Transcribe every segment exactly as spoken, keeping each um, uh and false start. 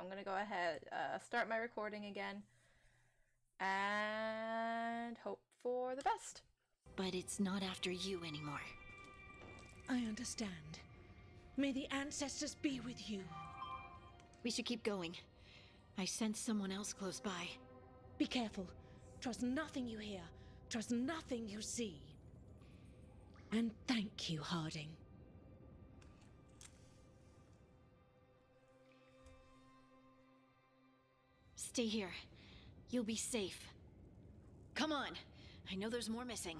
I'm going to go ahead, uh, start my recording again, and hope for the best. But it's not after you anymore. I understand. May the ancestors be with you. We should keep going. I sense someone else close by. Be careful. Trust nothing you hear. Trust nothing you see. And thank you, Harding. Stay here. You'll be safe. Come on! I know there's more missing.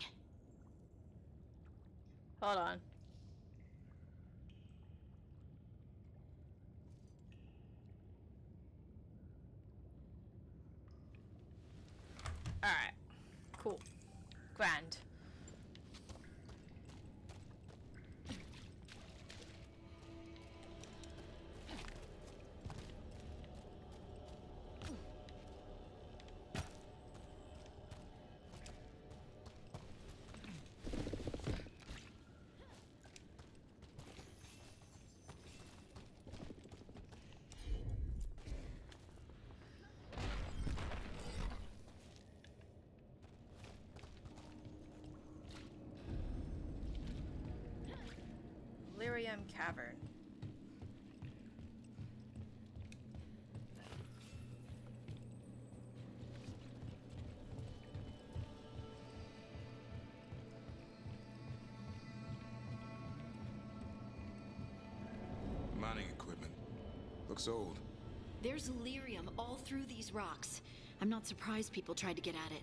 Hold on. Alright. Cool. Grand. Cavern. Mining equipment. Looks old. There's lyrium all through these rocks. I'm not surprised people tried to get at it.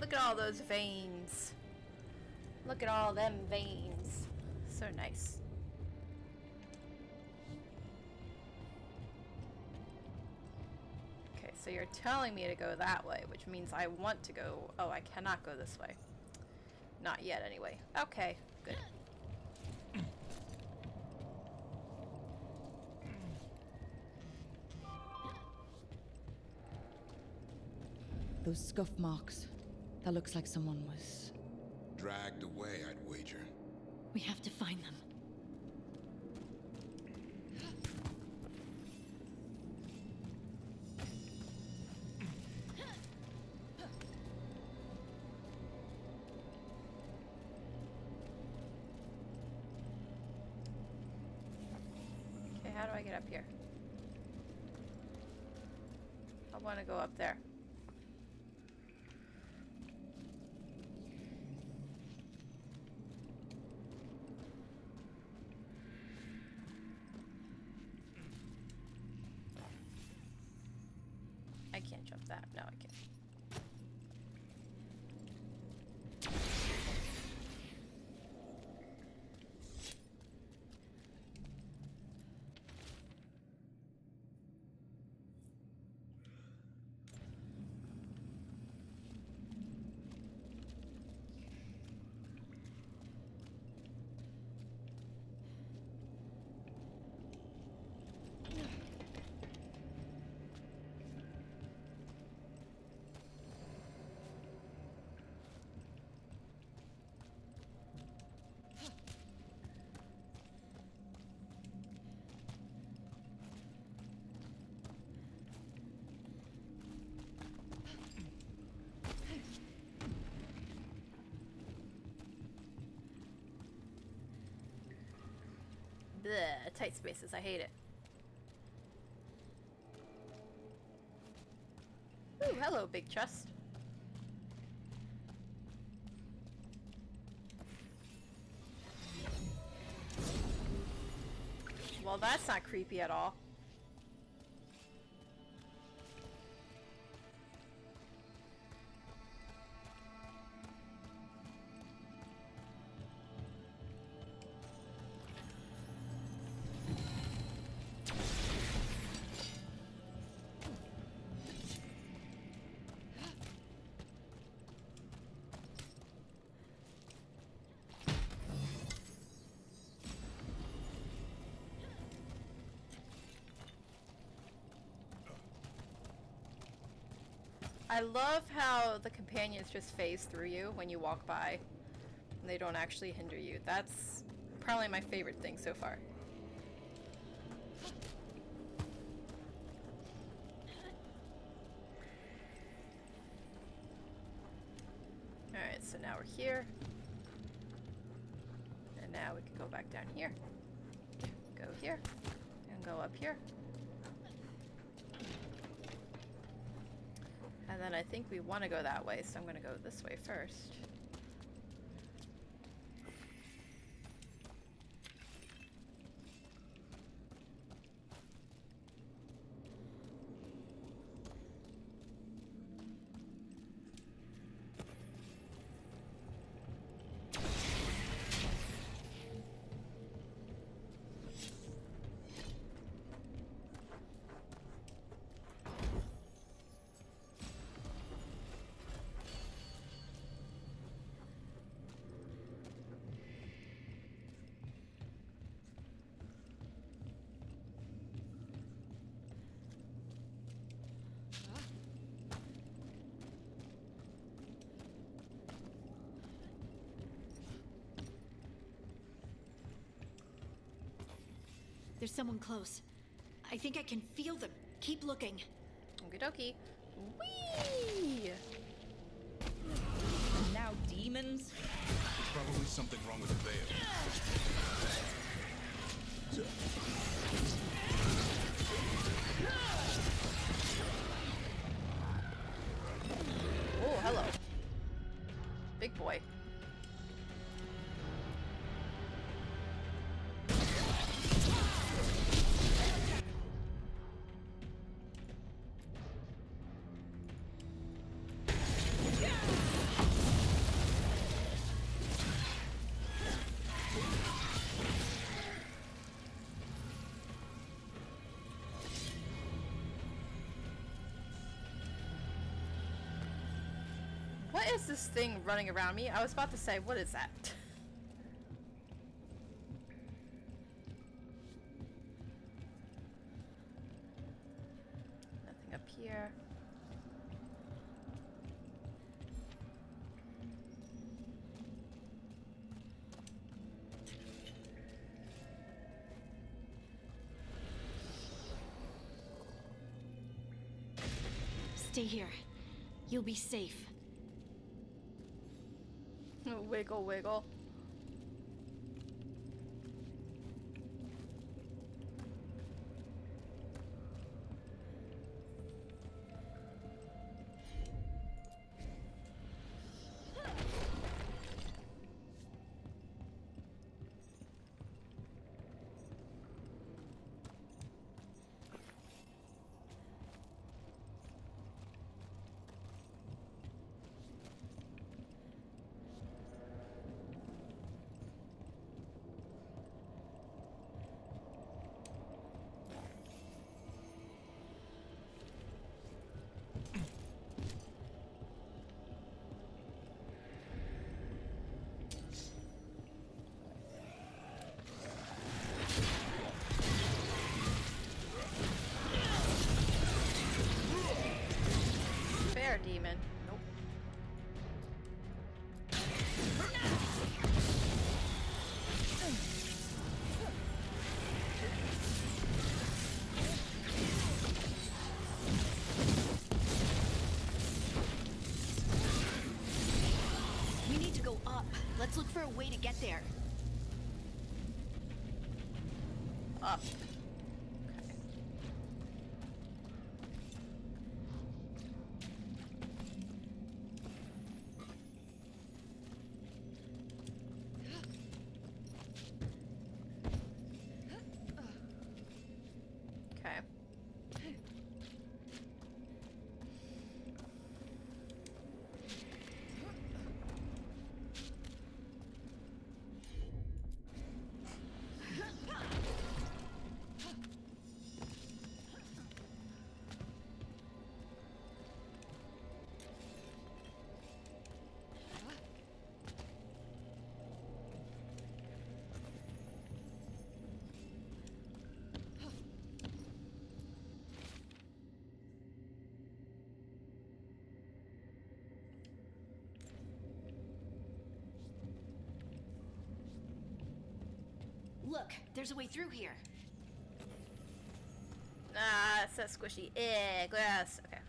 Look at all those veins. Look at all them veins. So nice. Okay, so you're telling me to go that way, which means I want to go... Oh, I cannot go this way. Not yet, anyway. Okay, good. Those scuff marks. That looks like someone was... dragged away, I'd wager. We have to find them. Okay, how do I get up here? I want to go up there. That. No, I can't. Bleh, tight spaces, I hate it. Ooh, hello, big chest. Well, that's not creepy at all. I love how the companions just phase through you when you walk by. And they don't actually hinder you. That's probably my favorite thing so far. Alright, so now we're here. And now we can go back down here. Go here. And go up here. And then I think we want to go that way, so I'm going to go this way first. There's someone close. I think I can feel them. Keep looking. Okie dokie. Whee! Now demons? There's probably something wrong with the veil. Oh, hello. Big boy. This thing running around me. I was about to say, what is that? Nothing up here. Stay here. You'll be safe. Wiggle, wiggle. Demon. Nope. We need to go up. Let's look for a way to get there. Up. Look, there's a way through here. Ah, it's so squishy. Eh, glass. Okay.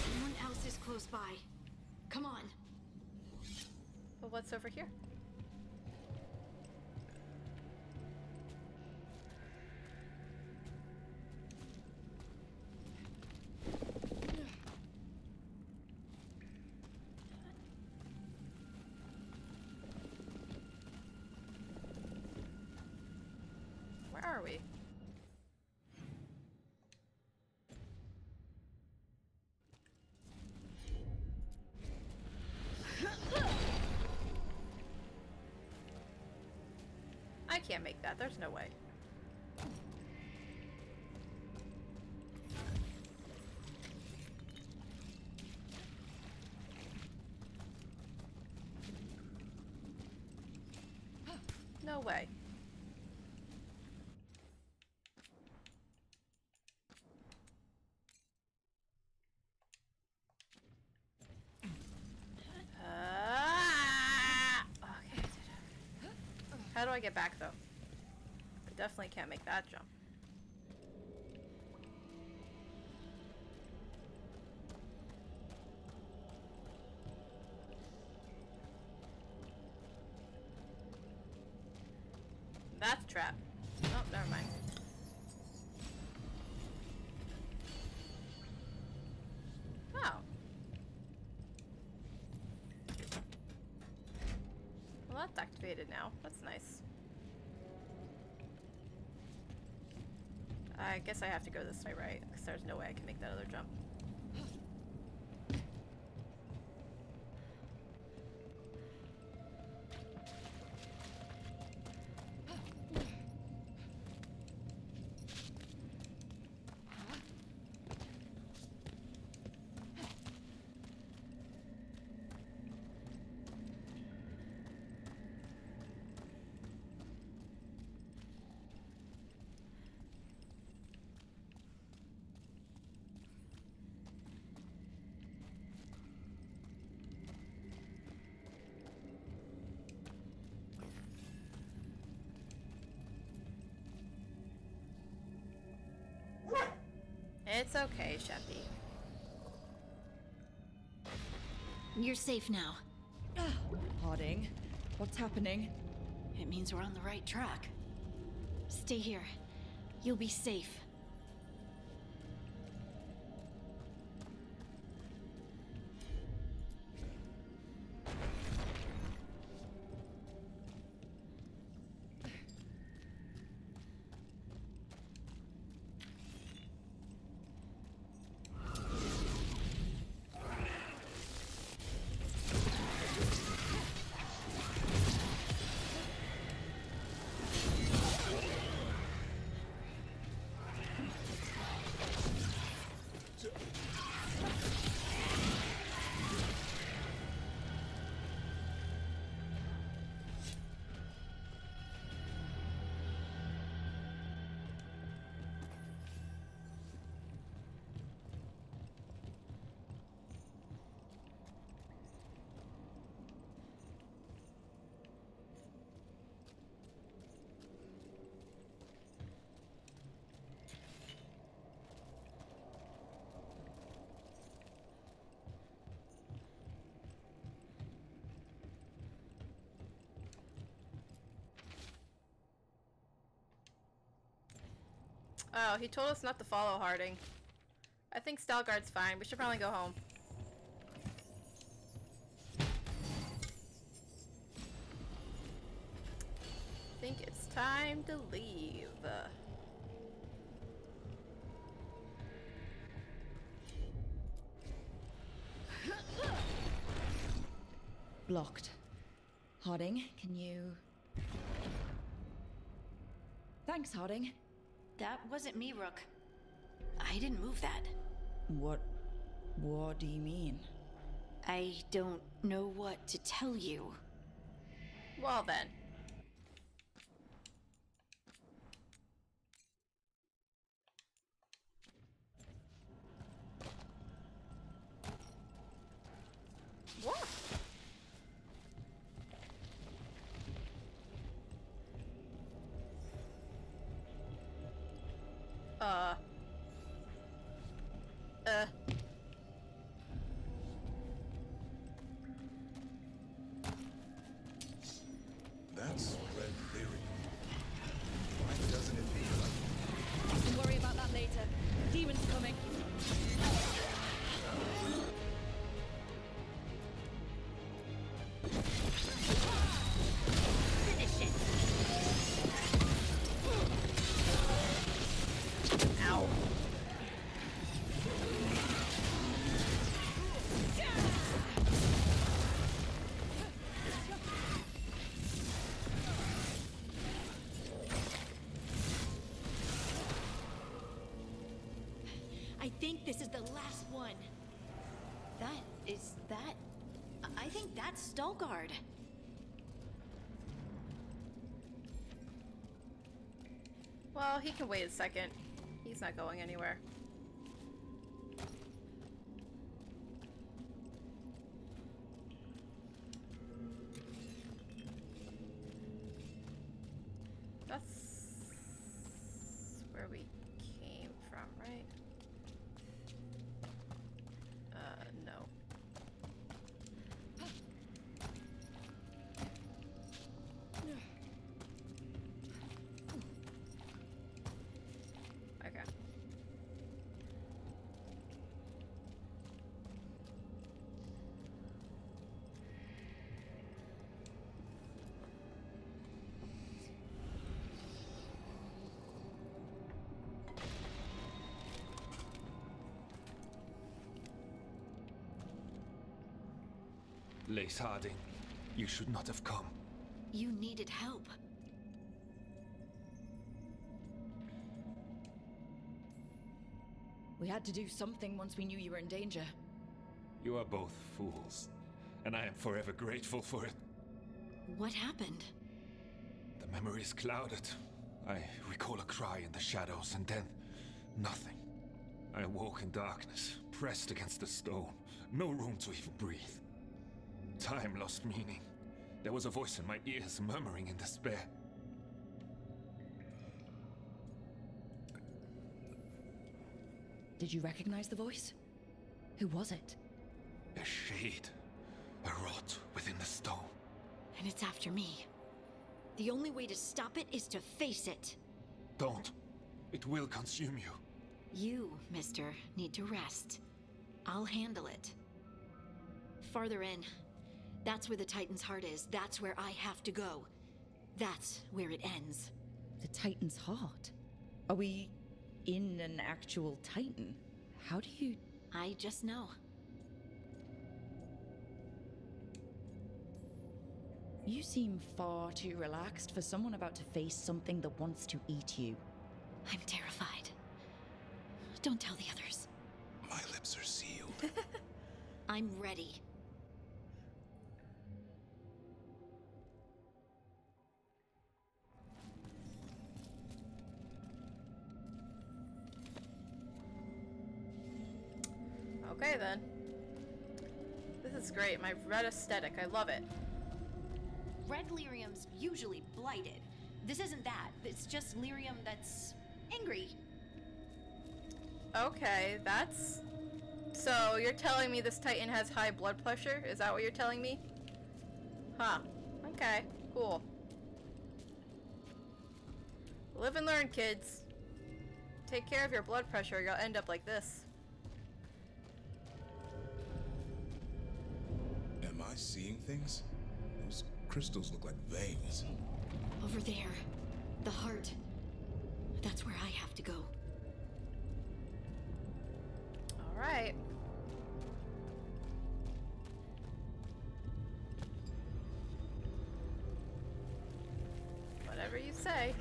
Someone else is close by. Come on. Well, what's over here? I can't make that. There's no way. No way. How do I get back, though? I definitely can't make that jump. That's a trap. Oh, never mind. Oh. Well, that's activated now. That's nice. I guess I have to go this way, right? Because there's no way I can make that other jump. It's okay, Sheppy. You're safe now. Harding, what's happening? It means we're on the right track. Stay here. You'll be safe. Oh, he told us not to follow Harding. I think Stalgard's fine. We should probably go home. I think it's time to leave. Blocked. Harding, can you... Thanks, Harding. That wasn't me, Rook. I didn't move that. What... what do you mean? I don't know what to tell you. Well then. What? I think this is the last one. That is that. I think that's Stalgard. Well, he can wait a second. He's not going anywhere. That's where we came from, right? Uh, no. Okay. Lace Harding, you should not have come. You needed help. We had to do something once we knew you were in danger. You are both fools, and I am forever grateful for it. What happened? The memory is clouded. I recall a cry in the shadows, and then nothing. I awoke in darkness, pressed against a stone, no room to even breathe. Time lost meaning. There was a voice in my ears murmuring in despair. Did you recognize the voice? Who was it? A shade. A rot within the stone. And it's after me. The only way to stop it is to face it. Don't. It will consume you. You, mister, need to rest. I'll handle it. Farther in. That's where the Titan's heart is. That's where I have to go. That's where it ends. The Titan's heart? Are we in an actual Titan? How do you... I just know. You seem far too relaxed for someone about to face something that wants to eat you. I'm terrified. Don't tell the others. My lips are sealed. I'm ready. Okay then. This is great. My red aesthetic. I love it. Red lyrium's usually blighted. This isn't that. It's just lyrium that's angry. Okay, that's... So you're telling me this Titan has high blood pressure? Is that what you're telling me? Huh. Okay. Cool. Live and learn, kids. Take care of your blood pressure or you'll end up like this. Am I seeing things? Those crystals look like veins. Over there. The heart. That's where I have to go. Alright. Whatever you say.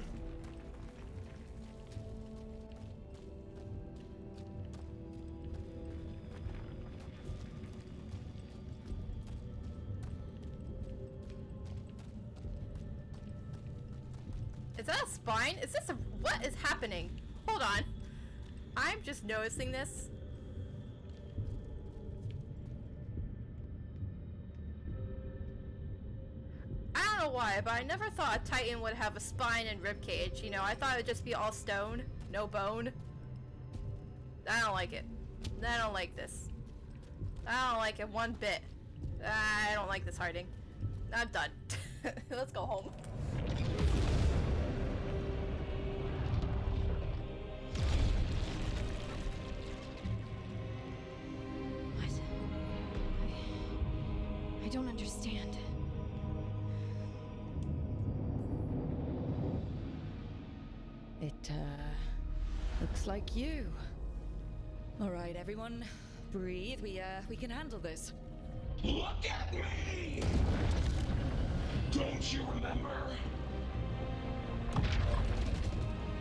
Is that a spine? Is this a- what is happening? Hold on. I'm just noticing this. I don't know why, but I never thought a Titan would have a spine and ribcage. You know, I thought it would just be all stone, no bone. I don't like it. I don't like this. I don't like it one bit. I don't like this Harding. I'm done. Let's go home. I don't understand. It, uh, looks like you. All right, everyone, breathe. We, uh, we can handle this. Look at me! Don't you remember?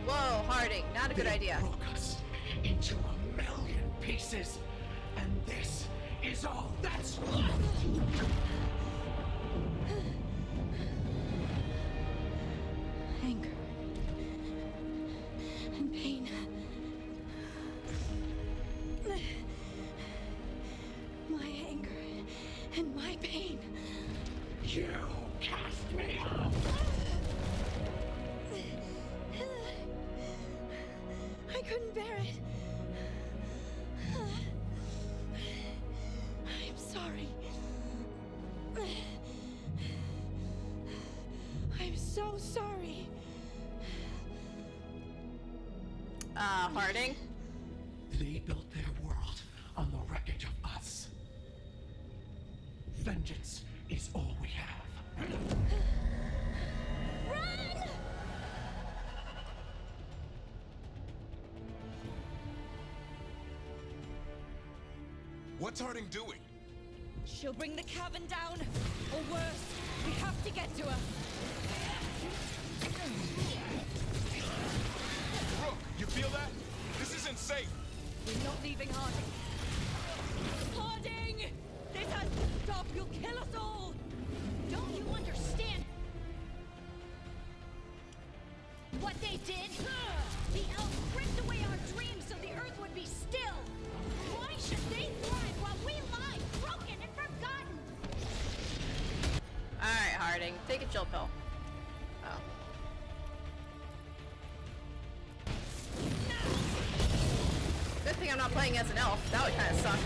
Whoa, Harding, not a good idea. They broke us into a million pieces, and this is all that's left! Anger and pain. My anger and my pain. You cast me off! I couldn't bear it. I'm sorry. I'm so sorry. Uh, Harding? They built their world on the wreckage of us. Vengeance is all we have. Run! What's Harding doing? She'll bring the cavern down, or worse, we have to get to her. Brooke, you feel that? This isn't safe. We're not leaving Harding. Harding! This has to stop. You'll kill us all. Don't you understand what they did? The elves ripped away our dreams so the earth would be still. Why should they thrive while we lie broken and forgotten? Alright, Harding, take a chill pill. Oh. No! Good thing I'm not playing as an elf. That would kind of suck.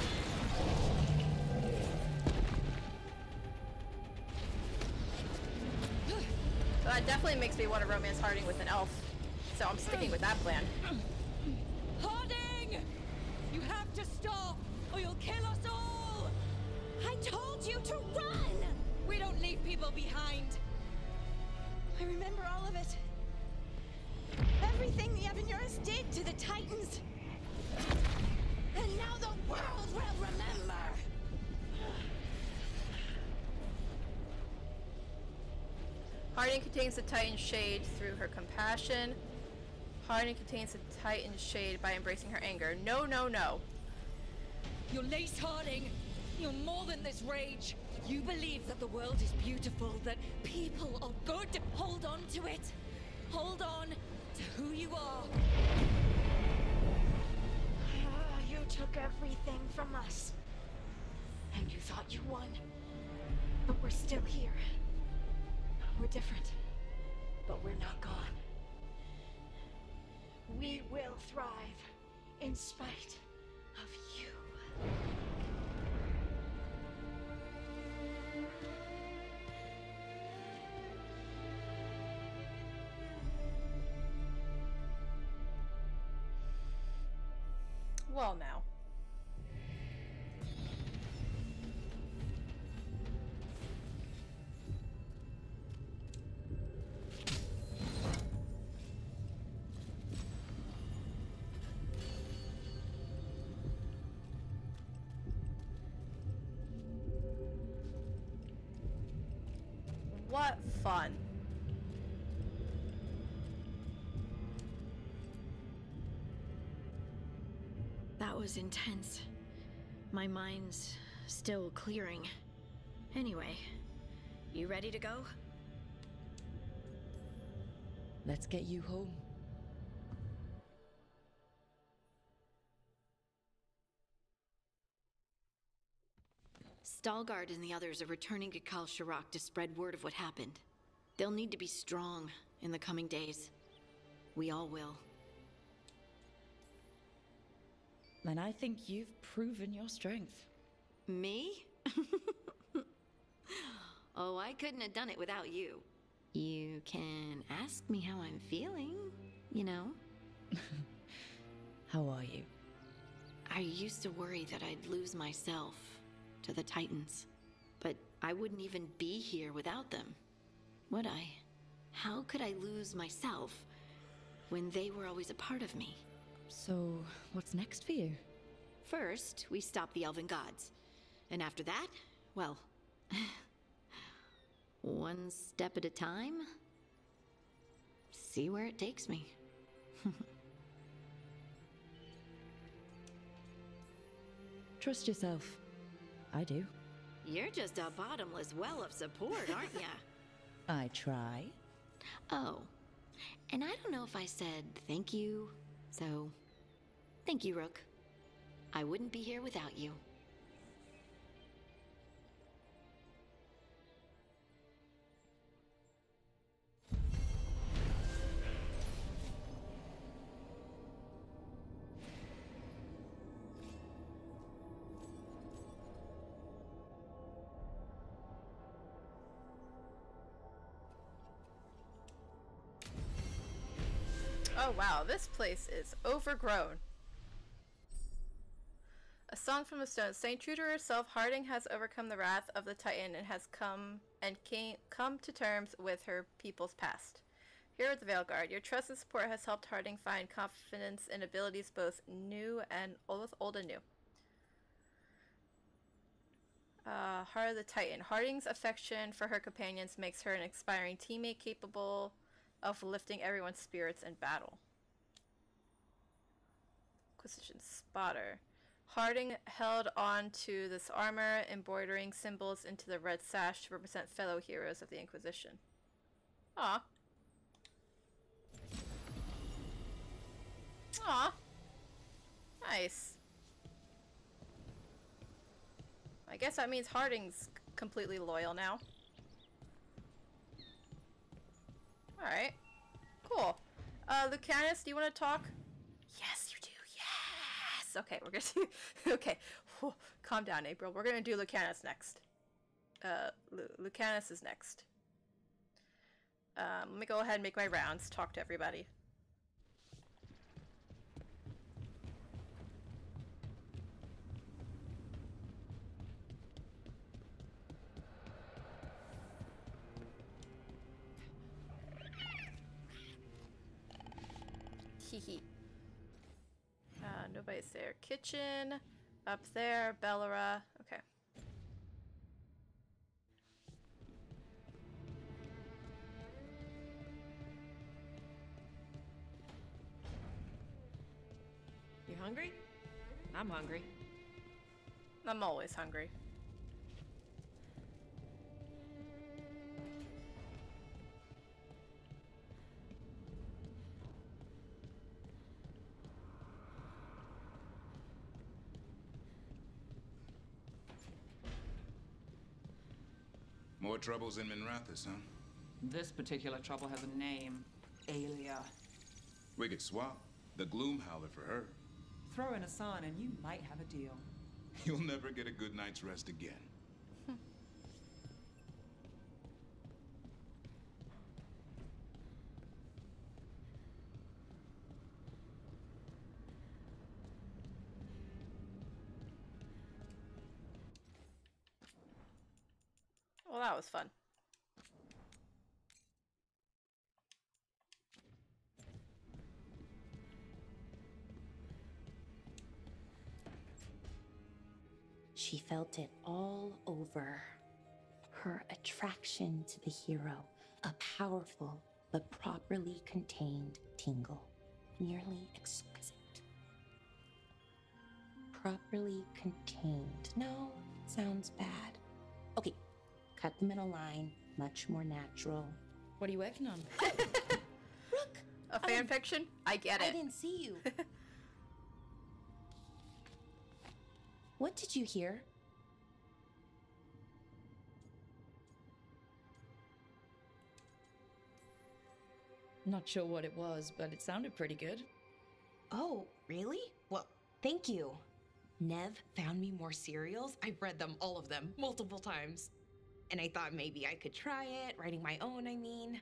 So that definitely makes me want to romance Harding with an elf. So I'm sticking with that plan. Harding! You have to stop, or you'll kill us all! I told you to run! We don't leave people behind. I remember all of it. Everything the Evenuris did to the Titans. And now the world will remember! Harding contains the Titan shade through her compassion. Harding contains the Titan shade by embracing her anger. No, no, no. You're Lace Harding. You're more than this rage. You believe that the world is beautiful, that people are good. Hold on to it. Hold on to who you are. Ah, you took everything from us. And you thought you won. But we're still here. We're different, but we're not gone. We will thrive in spite of you. Well, now. What fun. That was intense. My mind's still clearing. Anyway, you ready to go? Let's get you home. Stalgard and the others are returning to Kal Shirak to spread word of what happened. They'll need to be strong in the coming days. We all will. And I think you've proven your strength. Me? Oh, I couldn't have done it without you. You can ask me how I'm feeling, you know? How are you? I used to worry that I'd lose myself to the Titans, but I wouldn't even be here without them, would I? How could I lose myself when they were always a part of me? So, what's next for you? First, we stop the Elven Gods, and after that, well, one step at a time, see where it takes me. Trust yourself. I do. You're just a bottomless well of support, aren't ya? I try. Oh, and I don't know if I said thank you, so thank you, Rook. I wouldn't be here without you. Oh wow, this place is overgrown. A song from the stone. Saying true to herself, Harding has overcome the wrath of the Titan and has come and came, come to terms with her people's past. Here at the Veil Guard, your trust and support has helped Harding find confidence in abilities both new and both old and new. Uh, Heart of the Titan. Harding's affection for her companions makes her an inspiring teammate capable of lifting everyone's spirits in battle. Inquisition Spotter. Harding held on to this armor, embroidering symbols into the red sash to represent fellow heroes of the Inquisition. Aw. Aw. Nice. I guess that means Harding's completely loyal now. Alright. Cool. Uh, Lucanis, do you want to talk? Yes, you do. Yes! Okay, we're going to do... Okay. Whew. Calm down, April. We're going to do Lucanis next. Uh, Lu Lucanis is next. Um, let me go ahead and make my rounds. Talk to everybody. Uh, nobody's there. Kitchen, up there, Bellara. Okay. You hungry? I'm hungry. I'm always hungry. More troubles in Minrathous, huh? This particular trouble has a name. Aelia. We could swap the Gloom Howler for her. Throw in Assan and you might have a deal. You'll never get a good night's rest again. Well, that was fun. She felt it all over. Her attraction to the hero, a powerful but properly contained tingle, nearly exquisite. Properly contained. No, sounds bad. Okay. Cut them in a line, much more natural. What are you working on? Rook! A fan I, fiction? I get it. I didn't see you. What did you hear? Not sure what it was, but it sounded pretty good. Oh, really? Well, thank you. Nev found me more cereals. I've read them, all of them, multiple times. And I thought maybe I could try it, writing my own, I mean.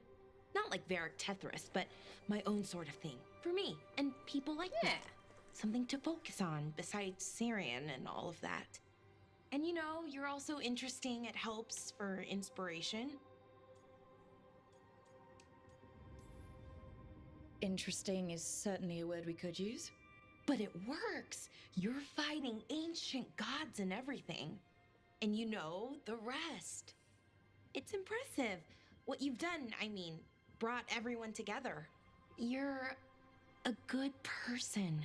Not like Varric Tethris, but my own sort of thing. For me, and people like yeah. me. Something to focus on, besides Syrian and all of that. And you know, you're also interesting. It helps for inspiration. Interesting is certainly a word we could use. But it works! You're fighting ancient gods and everything. And you know the rest. It's impressive. What you've done, I mean, brought everyone together. You're a good person,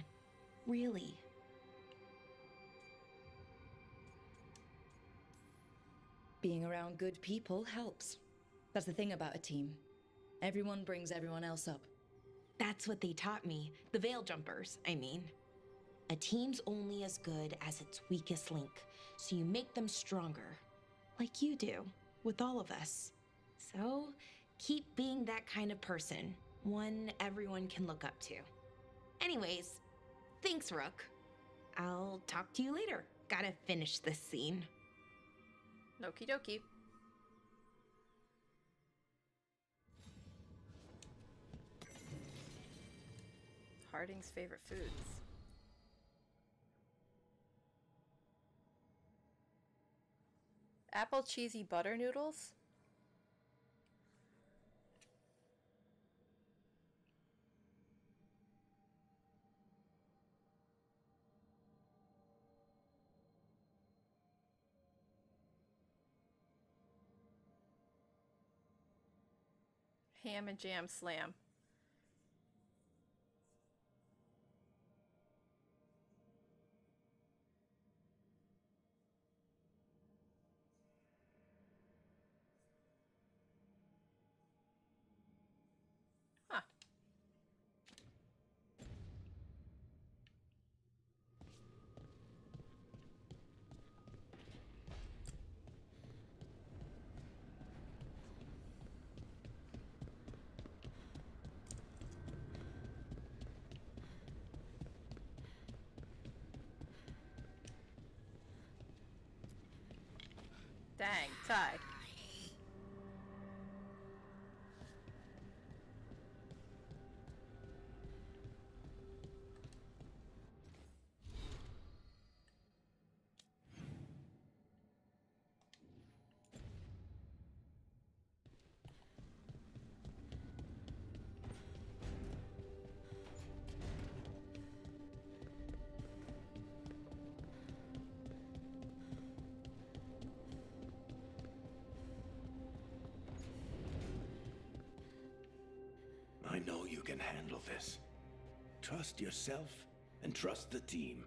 really. Being around good people helps. That's the thing about a team. Everyone brings everyone else up. That's what they taught me. The veil jumpers, I mean. A team's only as good as its weakest link, so you make them stronger. Like you do, with all of us. So, keep being that kind of person. One everyone can look up to. Anyways, thanks, Rook. I'll talk to you later. Gotta finish this scene. Okie dokie. Harding's favorite foods. Apple cheesy butter noodles? Ham and jam slam. Huh. Dang, tied. I know you can handle this. Trust yourself and trust the team.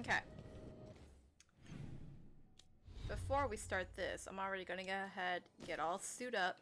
Okay. Before we start this, I'm already gonna go ahead and get all suited up.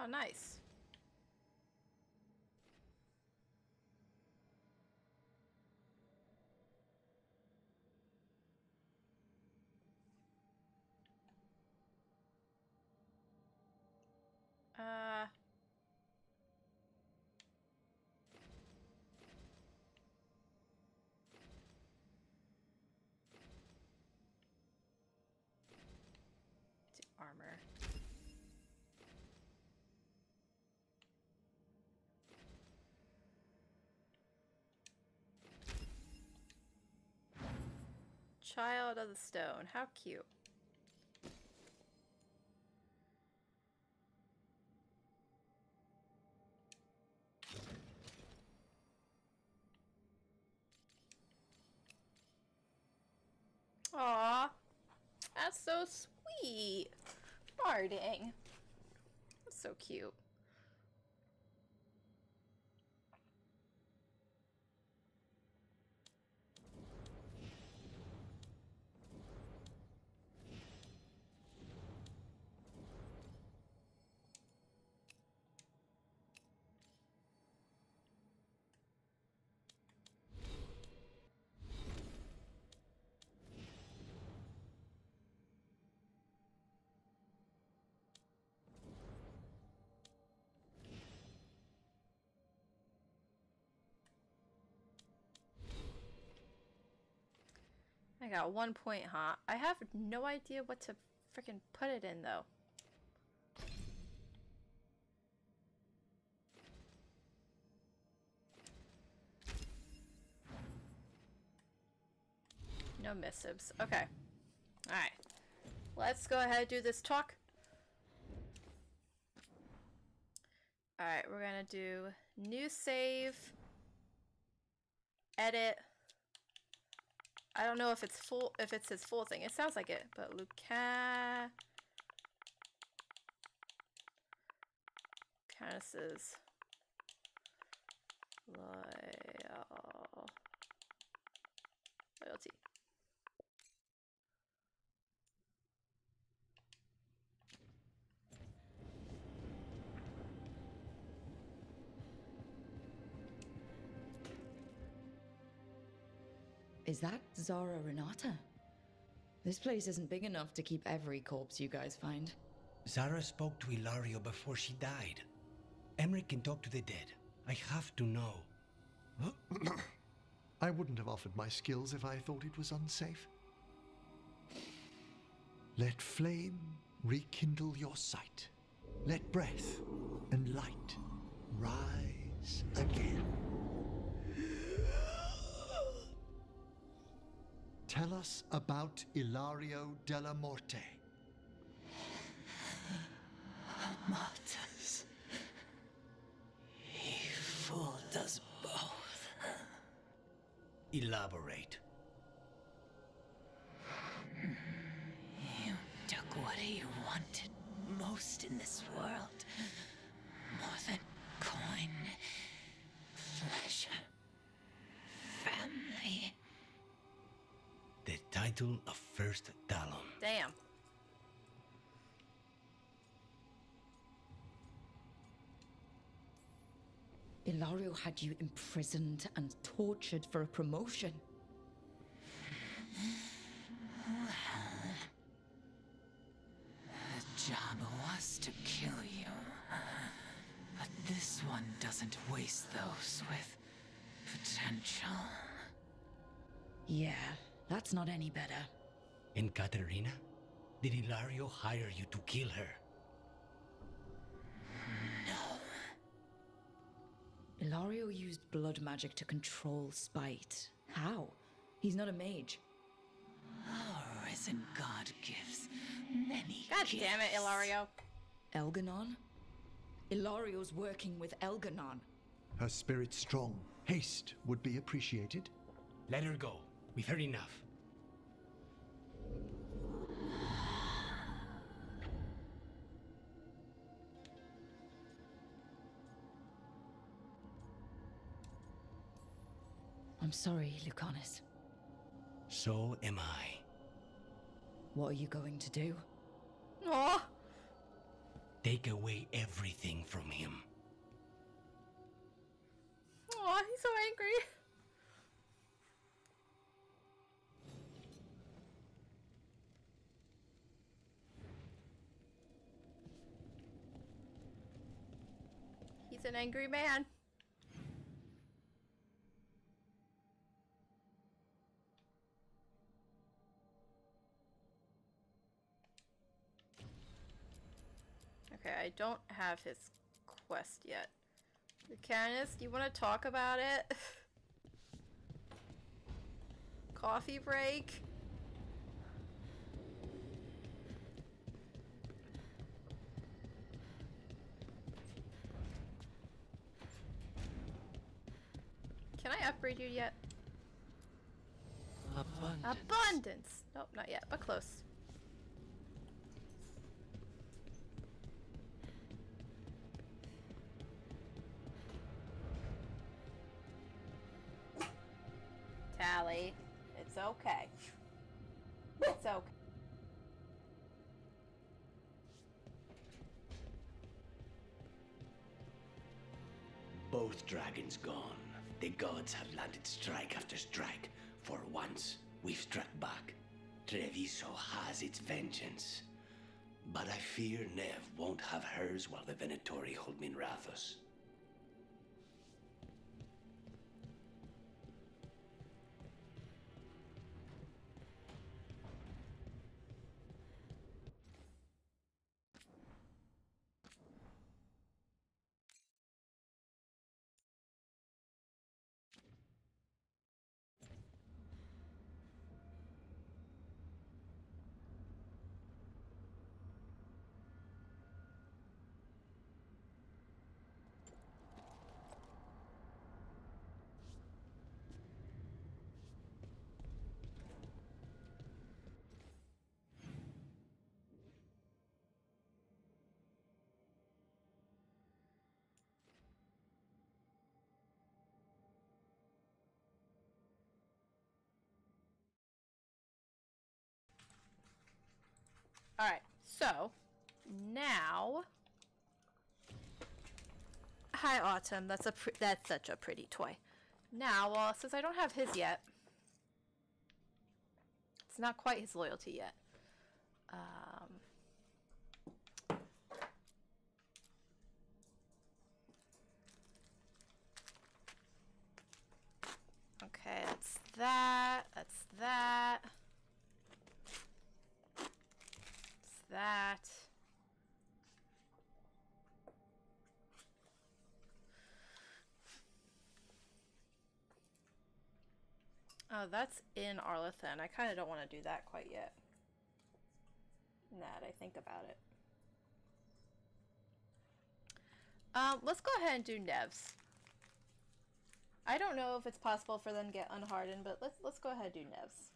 Oh, nice. Uh... To armor. Child of the Stone. How cute. Aww. That's so sweet. Farting. That's so cute. I got one point, huh? I have no idea what to freaking put it in, though. No missives. Okay. Alright. Let's go ahead and do this talk. Alright, we're gonna do new save, edit. I don't know if it's full, if it's his full thing. It sounds like it, but Luca Canis's loyal loyalty. Is that Zara Renata? This place isn't big enough to keep every corpse you guys find. Zara spoke to Ilario before she died. Emmerich can talk to the dead. I have to know. I wouldn't have offered my skills if I thought it was unsafe. Let flame rekindle your sight. Let breath and light rise again. Tell us about Ilario Dellamorte. Martyrs. He fooled us both. Elaborate. You took what he wanted most in this world. More than coin, pleasure, family. The title of First Talon. Damn. Ilario had you imprisoned and tortured for a promotion. Well, the job was to kill you. But this one doesn't waste those with potential. Yeah. That's not any better. And Caterina? Did Ilario hire you to kill her? No. Ilario used blood magic to control Spite. How? He's not a mage. Our risen god gives many God gifts. Damn it, Ilario. Elgar'nan? Ilario's working with Elgar'nan. Her spirit strong. Haste would be appreciated. Let her go. We've heard enough. I'm sorry, Lucanis. So am I. What are you going to do? Oh! Take away everything from him. Oh, he's so angry. He's an angry man. Okay, I don't have his quest yet. Lucanis, do you want to talk about it? Coffee break? Can I upgrade you yet? Abundance. Abundance. Nope, not yet, but close. Tally, it's okay. It's okay. Both dragons gone. The gods have landed strike after strike. For once, we've struck back. Treviso has its vengeance. But I fear Nev won't have hers while the Venatori hold Minrathous. Alright, so now. Hi, Autumn. That's a pr that's such a pretty toy. Now, well, since I don't have his yet, it's not quite his loyalty yet. Um, okay, that's that. That's that. That's that. Oh, that's in Arlathan. I kind of don't want to do that quite yet. Now that I think about it. Um, let's go ahead and do Nev's. I don't know if it's possible for them to get unhardened, but let's let's go ahead and do Nev's.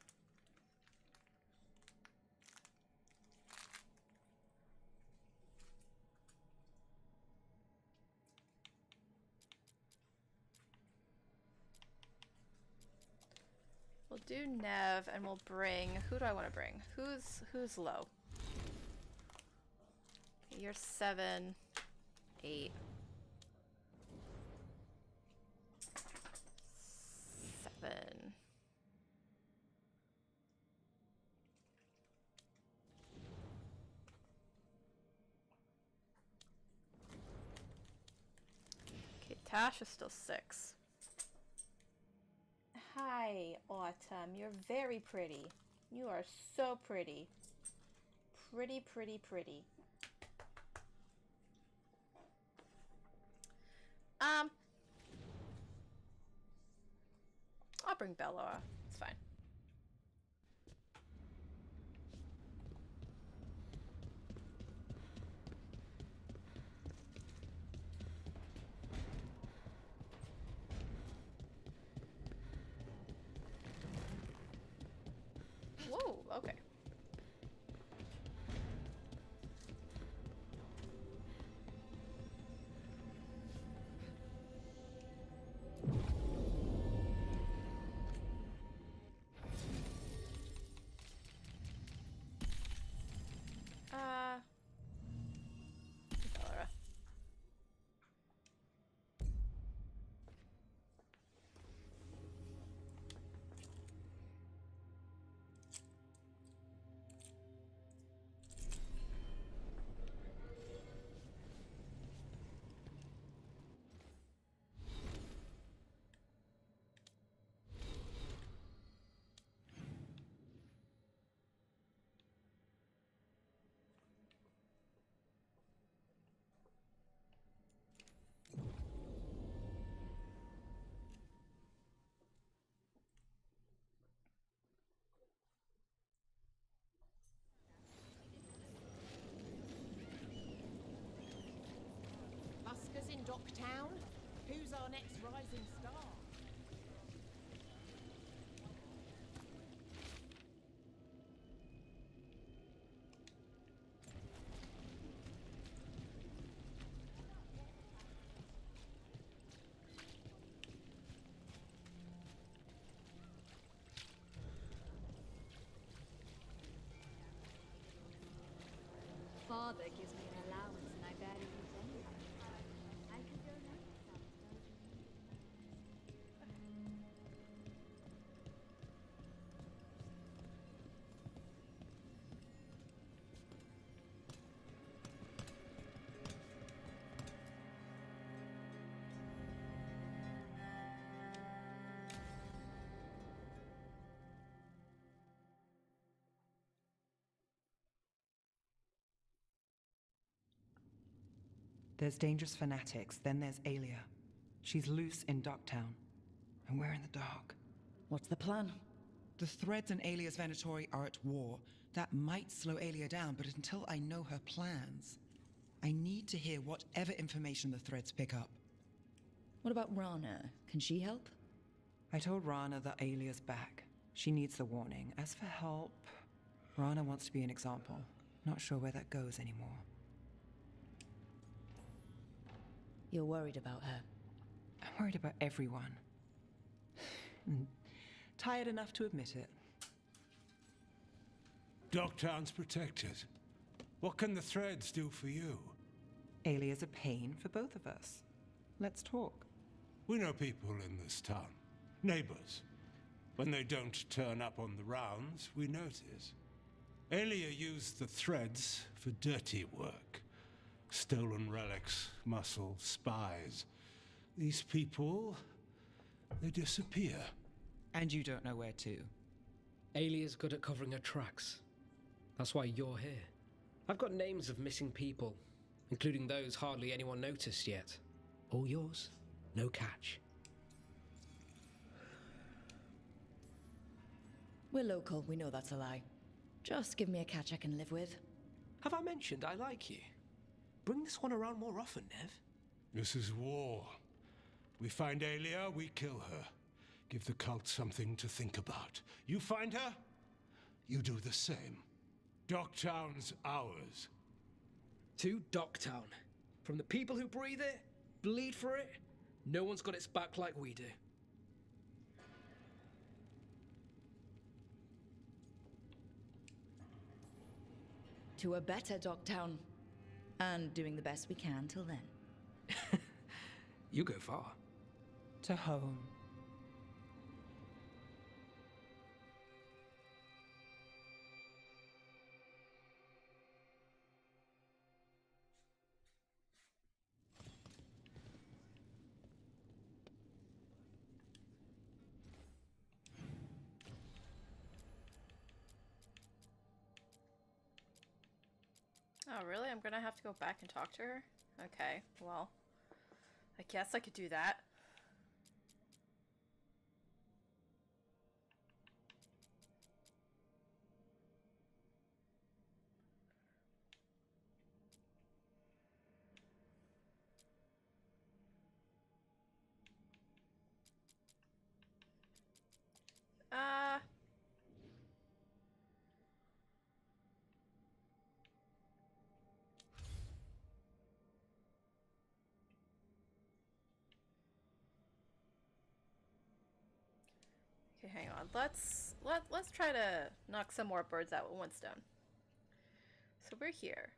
We'll do Nev, and we'll bring. Who do I want to bring? Who's who's low? Okay, you're seven, eight, seven. Okay, Taash is still six. Hi, Autumn. You're very pretty. You are so pretty. Pretty, pretty, pretty. Um, I'll bring Bellara. It's fine. Whoa, okay. Uh, Bellara. In Docktown, who's our next rising star? Father gives me an allowance and I barely use anything. There's dangerous fanatics, then there's Aelia. She's loose in Docktown, and we're in the dark. What's the plan? The threads in Aelia's Venatori are at war. That might slow Aelia down, but until I know her plans, I need to hear whatever information the threads pick up. What about Rana? Can she help? I told Rana that Aelia's back. She needs the warning. As for help, Rana wants to be an example. Not sure where that goes anymore. You're worried about her? I'm worried about everyone. Tired enough to admit it. Docktown's protected. What can the threads do for you? Aelia's a pain for both of us. Let's talk. We know people in this town. Neighbors. When they don't turn up on the rounds, we notice. Aelia used the threads for dirty work. Stolen relics, muscle, spies. These people, they disappear. And you don't know where to. Aelia's good at covering her tracks. That's why you're here. I've got names of missing people, including those hardly anyone noticed yet. All yours, no catch. We're local, we know that's a lie. Just give me a catch I can live with. Have I mentioned I like you? Bring this one around more often, Nev. This is war. We find Aelia, we kill her. Give the cult something to think about. You find her, you do the same. Docktown's ours. To Docktown. From the people who breathe it, bleed for it, no one's got its back like we do. To a better Docktown. And doing the best we can till then. You go far. To home. Oh, really? I'm gonna have to go back and talk to her? Okay, well, I guess I could do that. Uh... Hang on, let's let, let's try to knock some more birds out with one stone. So we're here.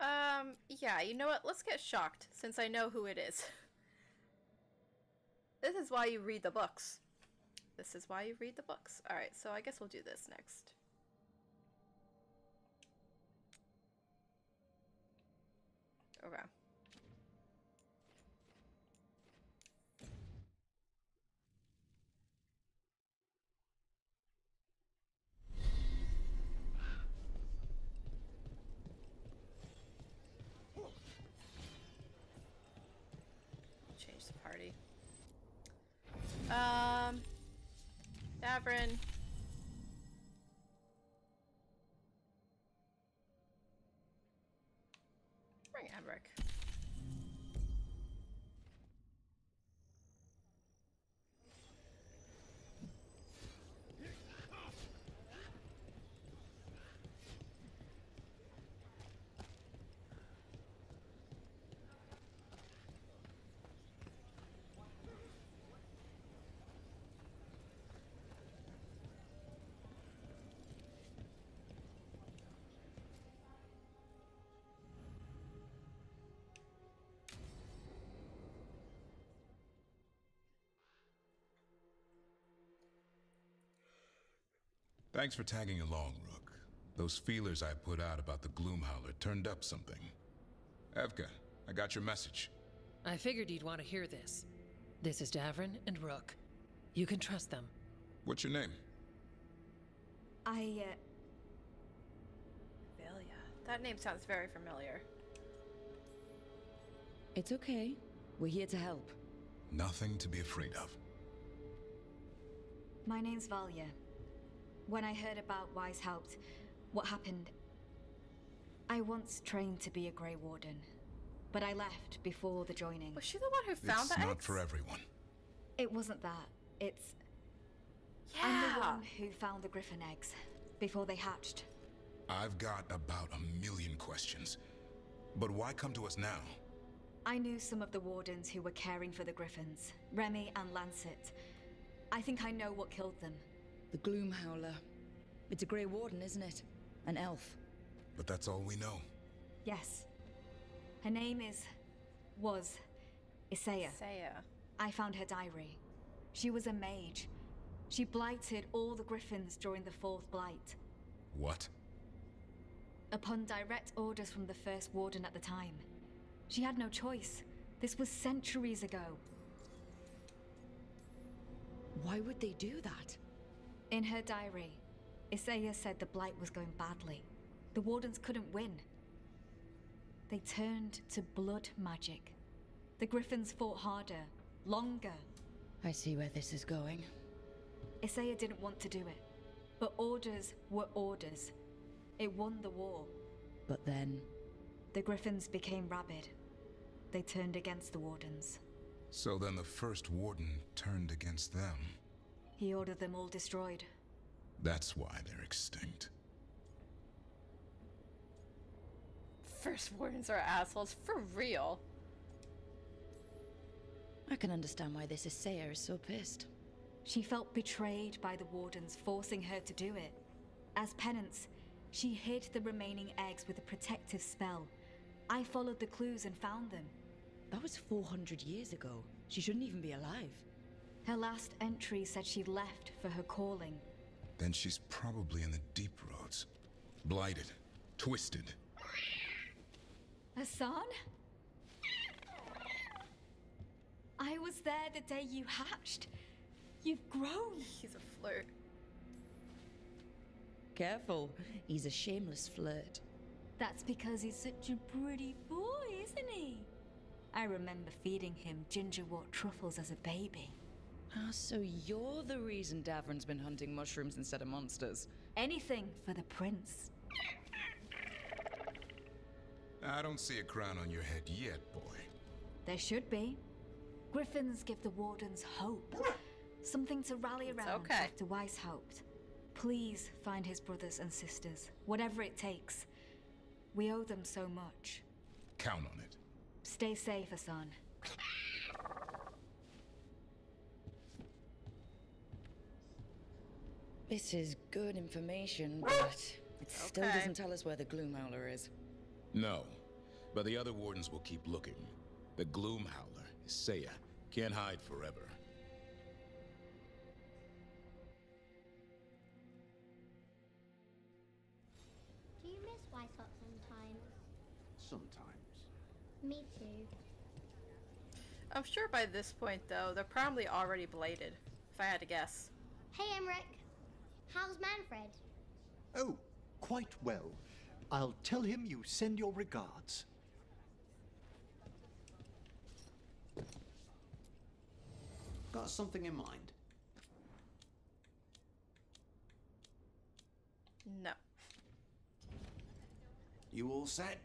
Um, yeah, you know what? Let's get shocked since I know who it is. This is why you read the books. This is why you read the books. Alright, so I guess we'll do this next. Okay. Change the party. Um... Davrin. Bring Emmerich. Thanks for tagging along, Rook. Those feelers I put out about the Gloom Howler turned up something. Evka, I got your message. I figured you'd want to hear this. This is Davrin and Rook. You can trust them. What's your name? I, uh... Aelia. That name sounds very familiar. It's okay. We're here to help. Nothing to be afraid of. My name's Valia. When I heard about Weisshaupt, what happened... I once trained to be a Grey Warden, but I left before the joining. Was she the one who found that? It's not for everyone. It wasn't that. It's... Yeah. I'm the one who found the griffin eggs before they hatched. I've got about a million questions. But why come to us now? I knew some of the wardens who were caring for the griffins, Remy and Lancet. I think I know what killed them. The Gloom Howler. It's a grey warden, isn't it? An elf. But that's all we know. Yes. Her name is... was... Isaya. Isaya. I found her diary. She was a mage. She blighted all the griffins during the fourth blight. What? Upon direct orders from the first warden at the time. She had no choice. This was centuries ago. Why would they do that? In her diary, Isaya said the blight was going badly. The wardens couldn't win. They turned to blood magic. The griffins fought harder, longer. I see where this is going. Isaya didn't want to do it, but orders were orders. It won the war. But then? The griffins became rabid. They turned against the wardens. So then the first warden turned against them. He ordered them all destroyed. That's why they're extinct. First wardens are assholes, for real. I can understand why this Isaya is so pissed. She felt betrayed by the wardens forcing her to do it. As penance, she hid the remaining eggs with a protective spell. I followed the clues and found them. That was four hundred years ago. She shouldn't even be alive. Her last entry said she left for her calling. Then she's probably in the deep roads. Blighted. Twisted. Assan? I was there the day you hatched. You've grown. He's a flirt. Careful. He's a shameless flirt. That's because he's such a pretty boy, isn't he? I remember feeding him gingerwort truffles as a baby. Ah, oh, so you're the reason Davrin's been hunting mushrooms instead of monsters. Anything for the prince. I don't see a crown on your head yet, boy. There should be. Griffins give the wardens hope. Something to rally around okay. after Weisshaupt. Please find his brothers and sisters, whatever it takes. We owe them so much. Count on it. Stay safe, Assan. This is good information, but it okay. still doesn't tell us where the Gloom Howler is. No, but the other wardens will keep looking. The Gloom Howler, Isaya, can't hide forever. Do you miss Weisshaupt sometimes? Sometimes. Me too. I'm sure by this point, though, they're probably already bladed, if I had to guess. Hey, Emmerich. How's Manfred? Oh, quite well. I'll tell him you send your regards. Got something in mind? No. You all set?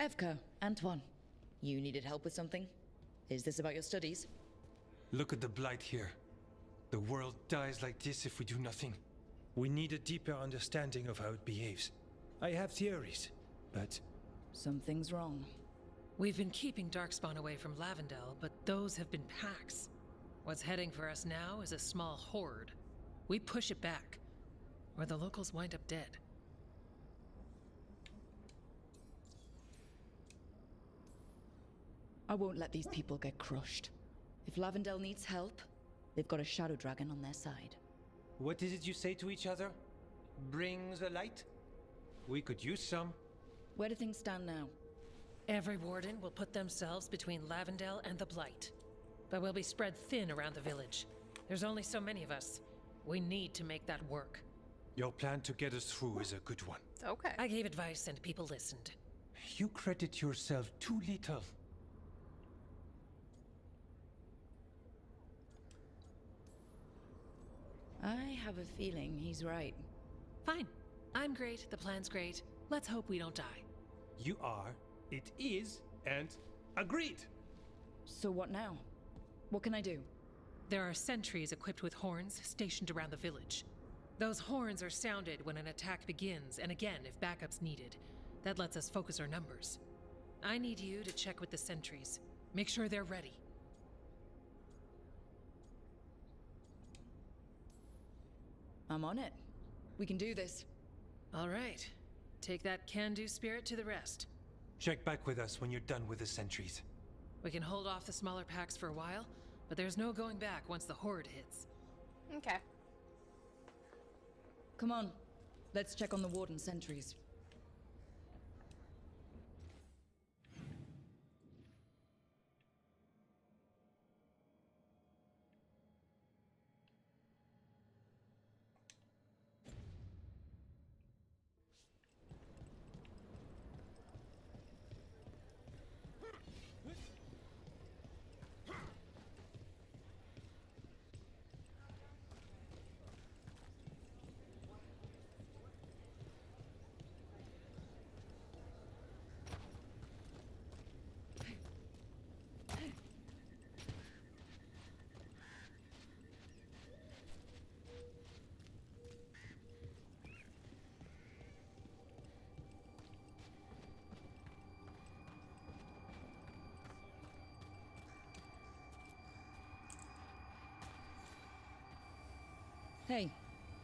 Evka, Antoine, you needed help with something? Is this about your studies? Look at the blight here. The world dies like this if we do nothing. We need a deeper understanding of how it behaves. I have theories, but... Something's wrong. We've been keeping Darkspawn away from Lavendale, but those have been packs. What's heading for us now is a small horde. We push it back, or the locals wind up dead. I won't let these people get crushed. If Lavendale needs help, they've got a shadow dragon on their side. What is it you say to each other? Bring the light? We could use some. Where do things stand now? Every warden will put themselves between Lavendale and the blight. But we'll be spread thin around the village. There's only so many of us. We need to make that work. Your plan to get us through is a good one. Okay. I gave advice and people listened. You credit yourself too little. I have a feeling he's right. Fine. I'm great, the plan's great. Let's hope we don't die. You are, it is, and agreed! So what now? What can I do? There are sentries equipped with horns stationed around the village. Those horns are sounded when an attack begins, and again if backup's needed. That lets us focus our numbers. I need you to check with the sentries. Make sure they're ready. I'm on it. We can do this. All right. Take that can-do spirit to the rest. Check back with us when you're done with the sentries. We can hold off the smaller packs for a while, but there's no going back once the horde hits. Okay. Come on. Let's check on the warden sentries. Hey,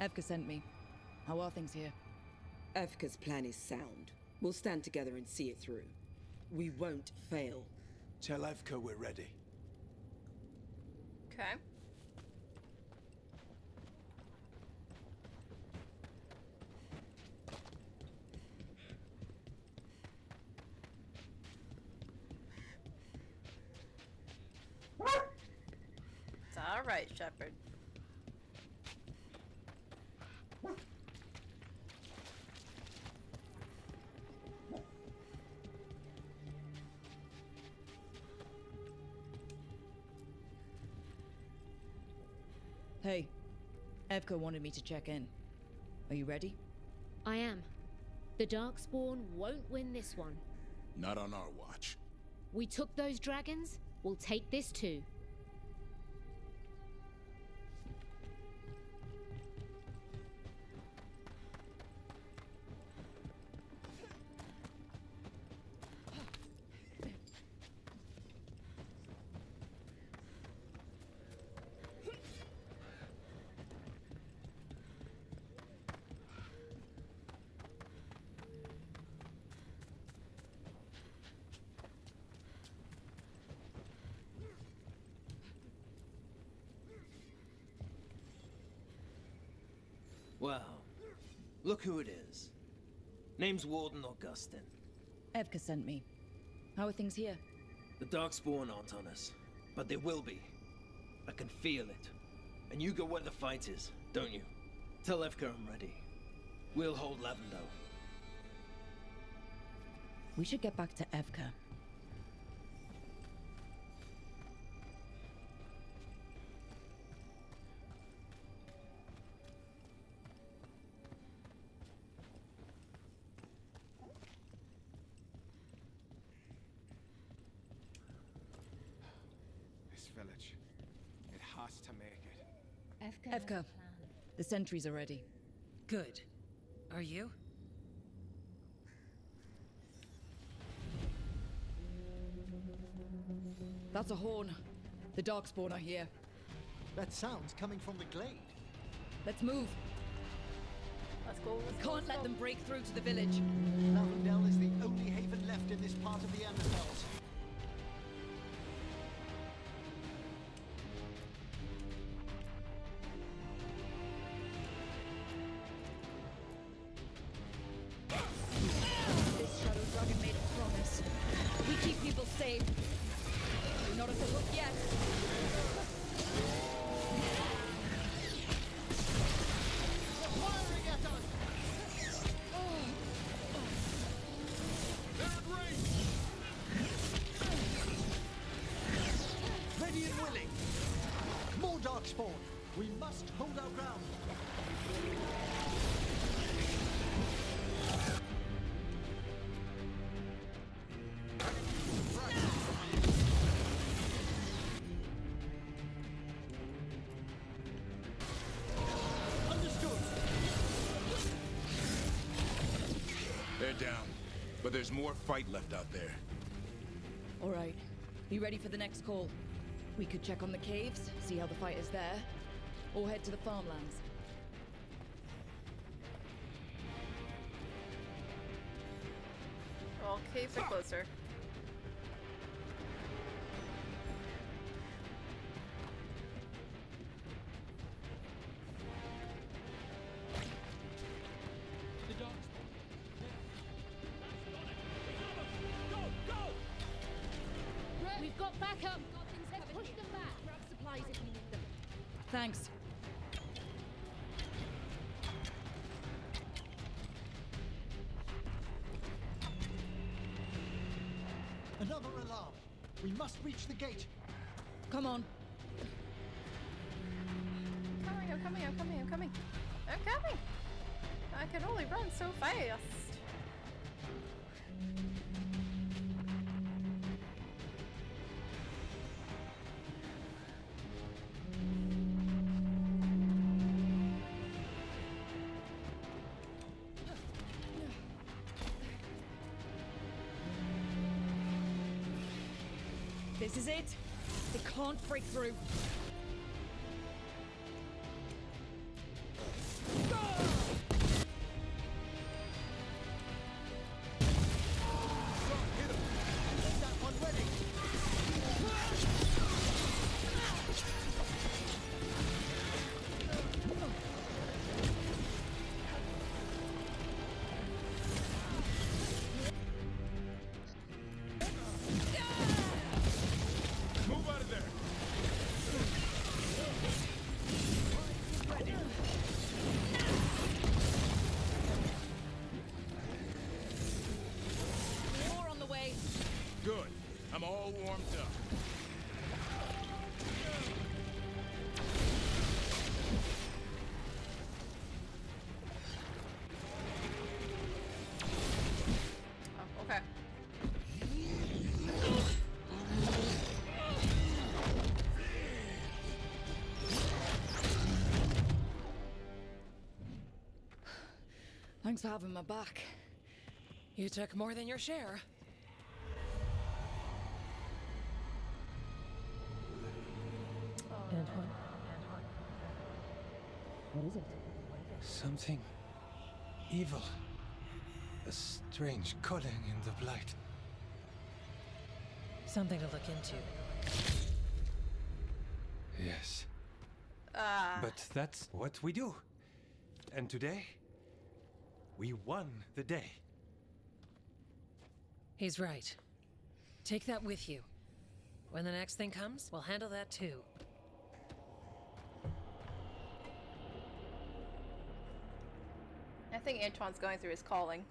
Evka sent me. How are things here? Evka's plan is sound. We'll stand together and see it through. We won't fail. Tell Evka we're ready. Okay. It's all right, Shepard. Hey, Evka wanted me to check in. Are you ready? I am. The Darkspawn won't win this one. Not on our watch. We took those dragons, we'll take this too. Well, look who it is. Name's Warden Augustin. Evka sent me. How are things here? The Darkspawn aren't on us, but they will be. I can feel it. And you go where the fight is, don't you? Tell Evka I'm ready. We'll hold Lavendale. We should get back to Evka. Evka, the sentries are ready. Good. Are you? That's a horn. The Darkspawn are here. That sound's coming from the glade. Let's move. Let's go. Let's Can't go, let's let go. them break through to the village. Lavendale is the only haven left in this part of the Emberfeld. Firing at We must hold our ground. Understood. They're down, but there's more fight left out there. All right. Be ready for the next call. We could check on the caves, see how the fight is there, or head to the farmlands. All caves are closer. Thanks. Another alarm. We must reach the gate. Come on. I'm coming, I'm coming, I'm coming, I'm coming. I'm coming. I can only run so fast. This is it. They can't break through. Thanks for having my back. You took more than your share. Antoine. What is it? Something evil. A strange calling in the blight. Something to look into. Yes. Ah. But that's what we do. And today... we won the day. He's right. Take that with you. When the next thing comes, we'll handle that too. I think Antoine's going through his calling.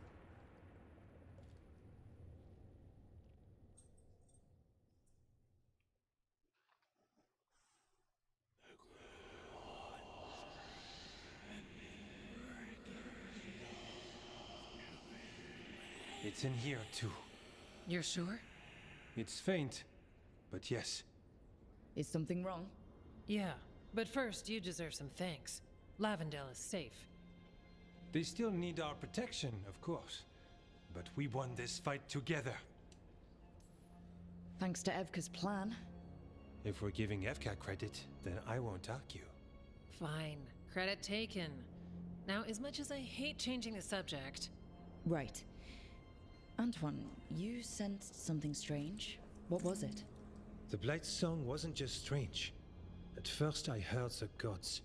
It's in here, too. You're sure? It's faint, but yes. Is something wrong? Yeah, but first you deserve some thanks. Lavendale is safe. They still need our protection, of course. But we won this fight together. Thanks to Evka's plan. If we're giving Evka credit, then I won't argue. Fine. Credit taken. Now, as much as I hate changing the subject... Right. Antoine, you sensed something strange. What was it? The Blight's song wasn't just strange. At first I heard the gods,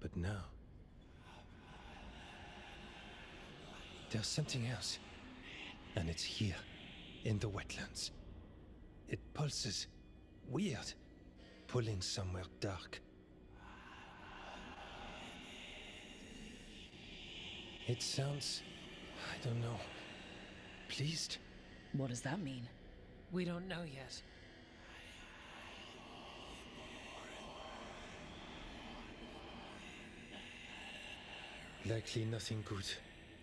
but now... there's something else, and it's here, in the wetlands. It pulses, weird, pulling somewhere dark. It sounds... I don't know... pleased? What does that mean? We don't know yet. Likely nothing good.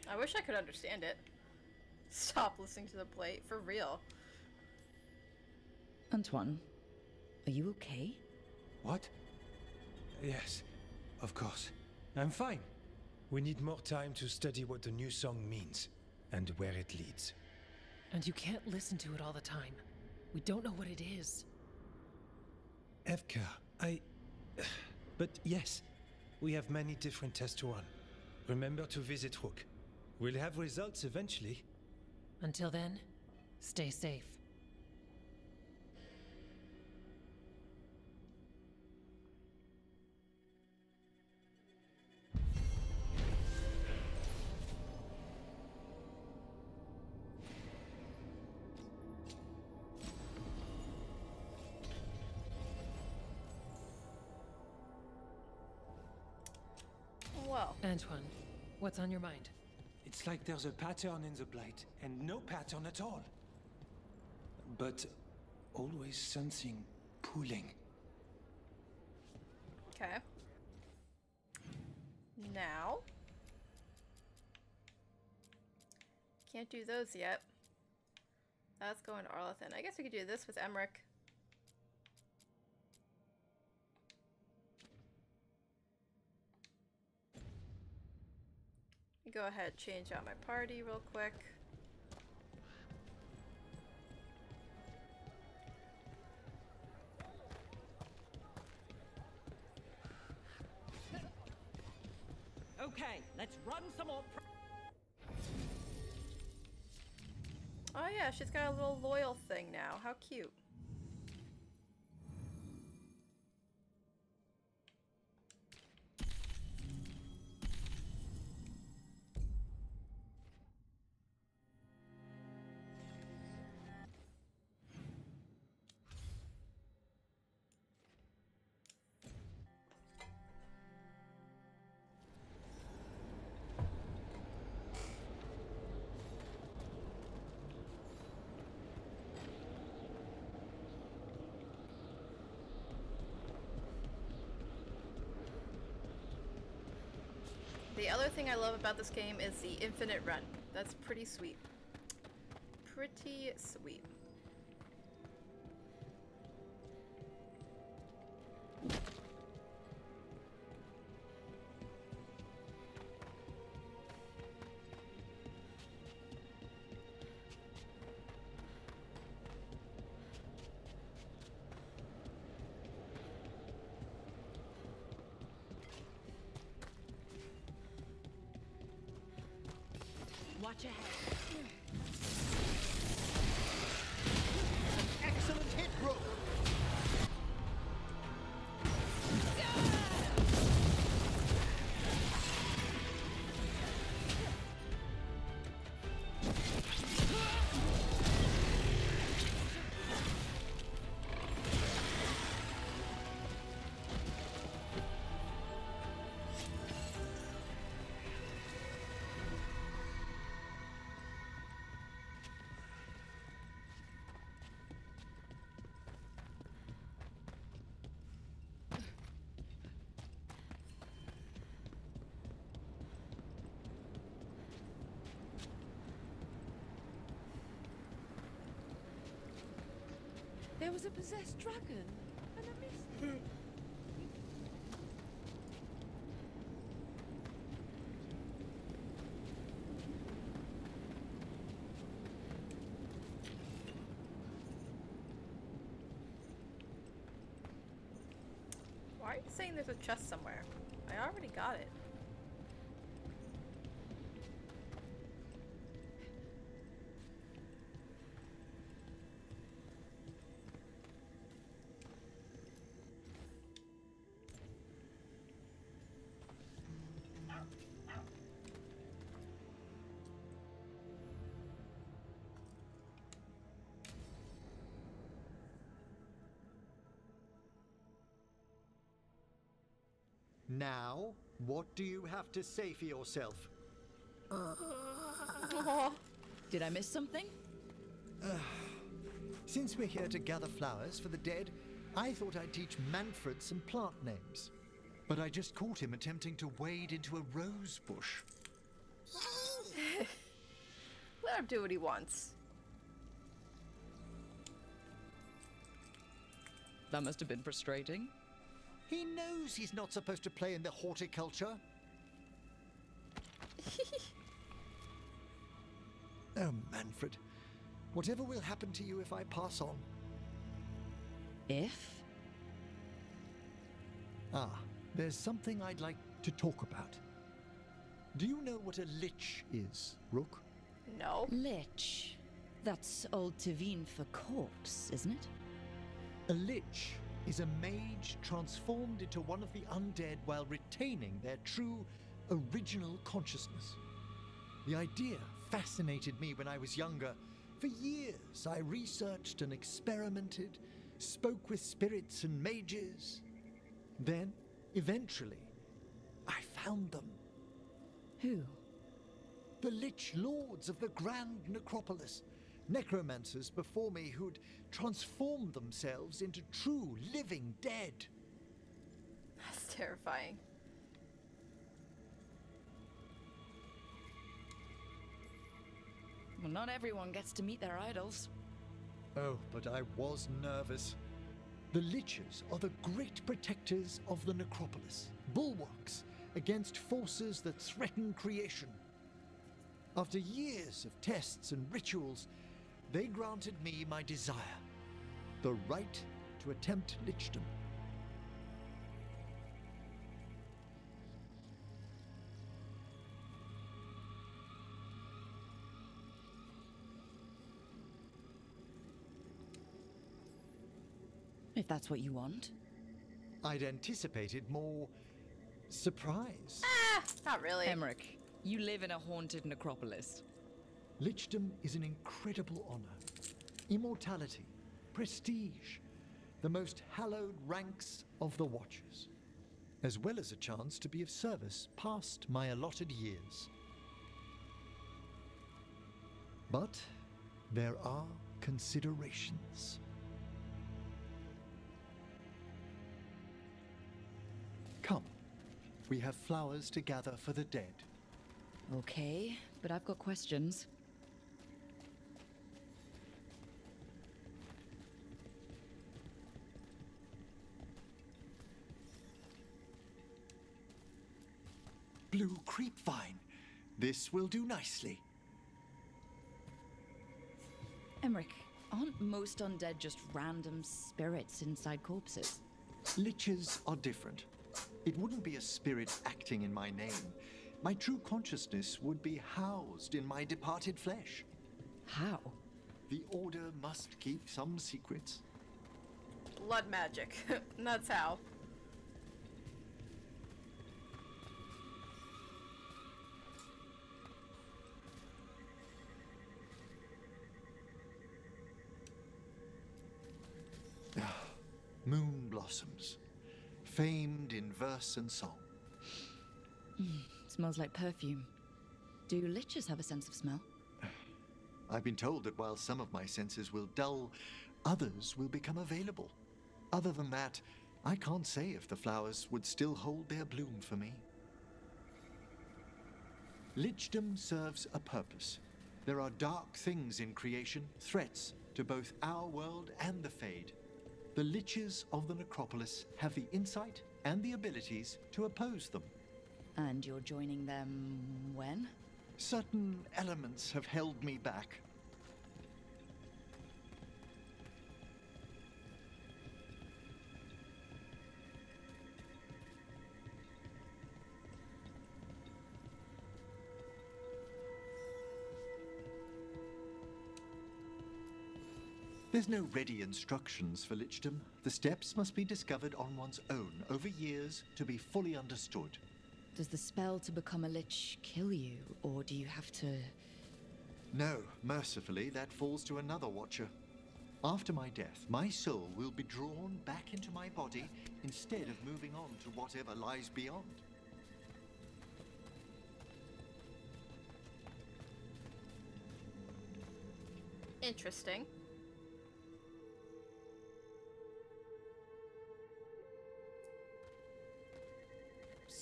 I wish I could understand it. Stop listening to the plate, for real. Antoine, are you okay? What? Yes, of course. I'm fine. We need more time to study what the new song means and where it leads. And you can't listen to it all the time. We don't know what it is. Evka, I... But yes, we have many different tests to run. Remember to visit Hook. We'll have results eventually. Until then, stay safe. Antoine, what's on your mind? It's like there's a pattern in the blight, and no pattern at all. But always something pulling. Okay. Now. Can't do those yet. That's going to Arlathan. I guess we could do this with Emmerich. Go ahead, change out my party real quick. Okay, let's run some more. Oh yeah, she's got a little loyal thing now. How cute. The other thing I love about this game is the infinite run. That's pretty sweet. Pretty sweet. Watch ahead. An excellent hit, bro. There was a possessed dragon, and I missed it. Why are you saying there's a chest somewhere? I already got it. Now, what do you have to say for yourself? Uh. Did I miss something? Uh, since we're here to gather flowers for the dead, I thought I'd teach Manfred some plant names. but I just caught him attempting to wade into a rose bush. Let him do what he wants. That must have been frustrating. He knows he's not supposed to play in the horticulture. Oh, Manfred. Whatever will happen to you if I pass on? If? Ah, there's something I'd like to talk about. Do you know what a lich is, Rook? No. Lich? That's old Taveen for corpse, isn't it? A lich is a mage transformed into one of the undead while retaining their true, original consciousness. The idea fascinated me when I was younger. For years, I researched and experimented, spoke with spirits and mages. Then, eventually, I found them. Who? The Lich Lords of the Grand Necropolis. Necromancers before me who'd transformed themselves into true, living dead. That's terrifying. Well, not everyone gets to meet their idols. Oh, but I was nervous. The Liches are the great protectors of the necropolis, bulwarks against forces that threaten creation. After years of tests and rituals, they granted me my desire, the right to attempt lichdom. If that's what you want. I'd anticipated more surprise. Ah, not really. Emmerich, you live in a haunted necropolis. Lichdom is an incredible honor. Immortality, prestige, the most hallowed ranks of the Watchers, as well as a chance to be of service past my allotted years. But there are considerations. Come, we have flowers to gather for the dead. Okay, but I've got questions. Blue creep vine. This will do nicely. Emmerich, aren't most undead just random spirits inside corpses? Liches are different. It wouldn't be a spirit acting in my name. My true consciousness would be housed in my departed flesh. How? The Order must keep some secrets. Blood magic. That's how. Moon blossoms, famed in verse and song. Mm, smells like perfume. Do liches have a sense of smell? I've been told that while some of my senses will dull, others will become available. Other than that, I can't say if the flowers would still hold their bloom for me. Lichdom serves a purpose. There are dark things in creation, threats to both our world and the Fade. The liches of the necropolis have the insight and the abilities to oppose them. And you're joining them when? Certain elements have held me back. There's no ready instructions for lichdom. The steps must be discovered on one's own over years to be fully understood. Does the spell to become a lich kill you, or do you have to... No, mercifully, that falls to another Watcher. After my death, my soul will be drawn back into my body instead of moving on to whatever lies beyond. Interesting.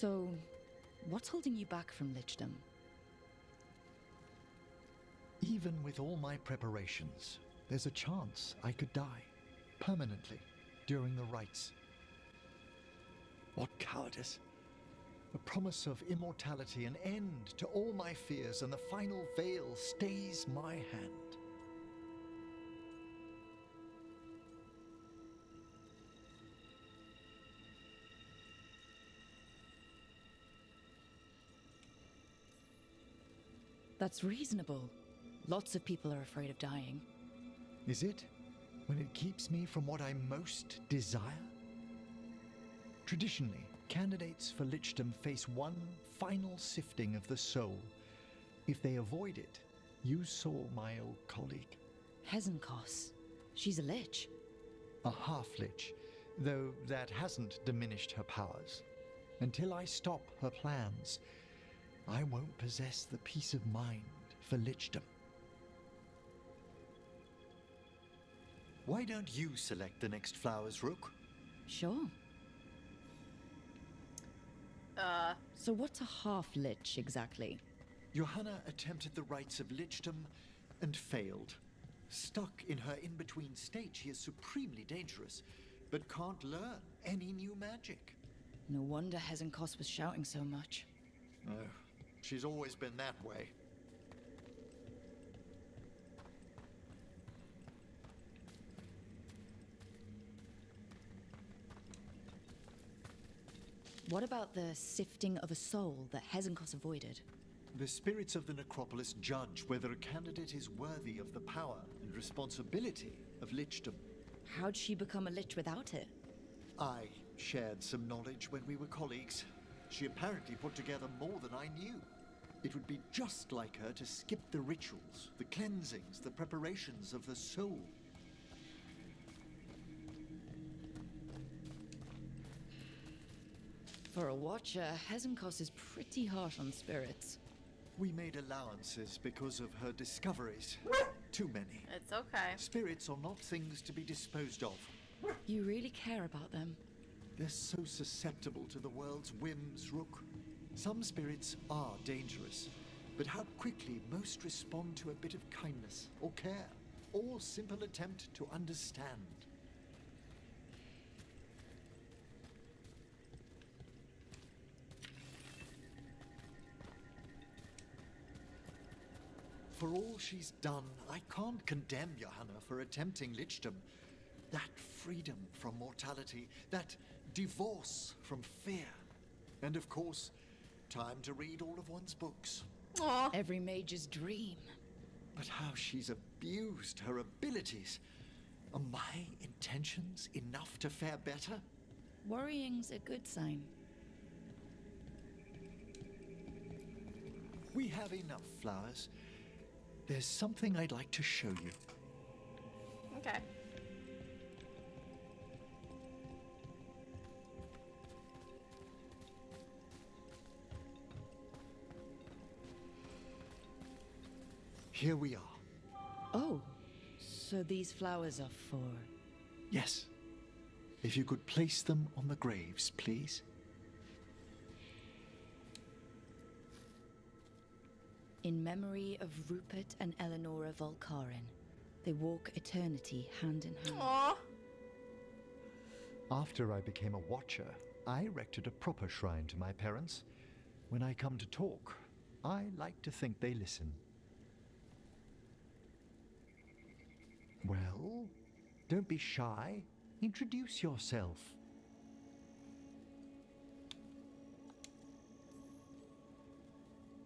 So, what's holding you back from lichdom? Even with all my preparations, there's a chance I could die, permanently, during the rites. What cowardice! A promise of immortality, an end to all my fears, and the final veil stays my hand. That's reasonable. Lots of people are afraid of dying. Is it? When it keeps me from what I most desire? Traditionally, candidates for lichdom face one final sifting of the soul. If they avoid it, you saw my old colleague. Hezenkos. She's a lich. A half-lich, though that hasn't diminished her powers. Until I stop her plans, I won't possess the peace of mind for lichdom. Why don't you select the next flowers, Rook? Sure. Uh... So what's a half-lich, exactly? Johanna attempted the rites of lichdom and failed. Stuck in her in-between state, she is supremely dangerous, but can't learn any new magic. No wonder Hezenkos was shouting so much. Oh, she's always been that way. What about the sifting of a soul that Hezenkos avoided? The spirits of the necropolis judge whether a candidate is worthy of the power and responsibility of lichdom. How'd she become a lich without it? I shared some knowledge when we were colleagues. She apparently put together more than I knew. It would be just like her to skip the rituals, the cleansings, the preparations of the soul. For a watcher, Hezenkos is pretty harsh on spirits. We made allowances because of her discoveries. Too many. It's okay. Spirits are not things to be disposed of. You really care about them? They're so susceptible to the world's whims, Rook. Some spirits are dangerous, but how quickly most respond to a bit of kindness, or care, or simple attempt to understand. For all she's done, I can't condemn Johanna for attempting lichdom. That freedom from mortality, that divorce from fear. And of course, time to read all of one's books. Aww. Every mage's dream. But how she's abused her abilities. Are my intentions enough to fare better? Worrying's a good sign. We have enough flowers. There's something I'd like to show you. Okay. Here we are. Oh, so these flowers are for... Yes. If you could place them on the graves, please. In memory of Rupert and Eleonora Volkarin, they walk eternity hand in hand. Aww. After I became a watcher, I erected a proper shrine to my parents. When I come to talk, I like to think they listen. Well, don't be shy. Introduce yourself.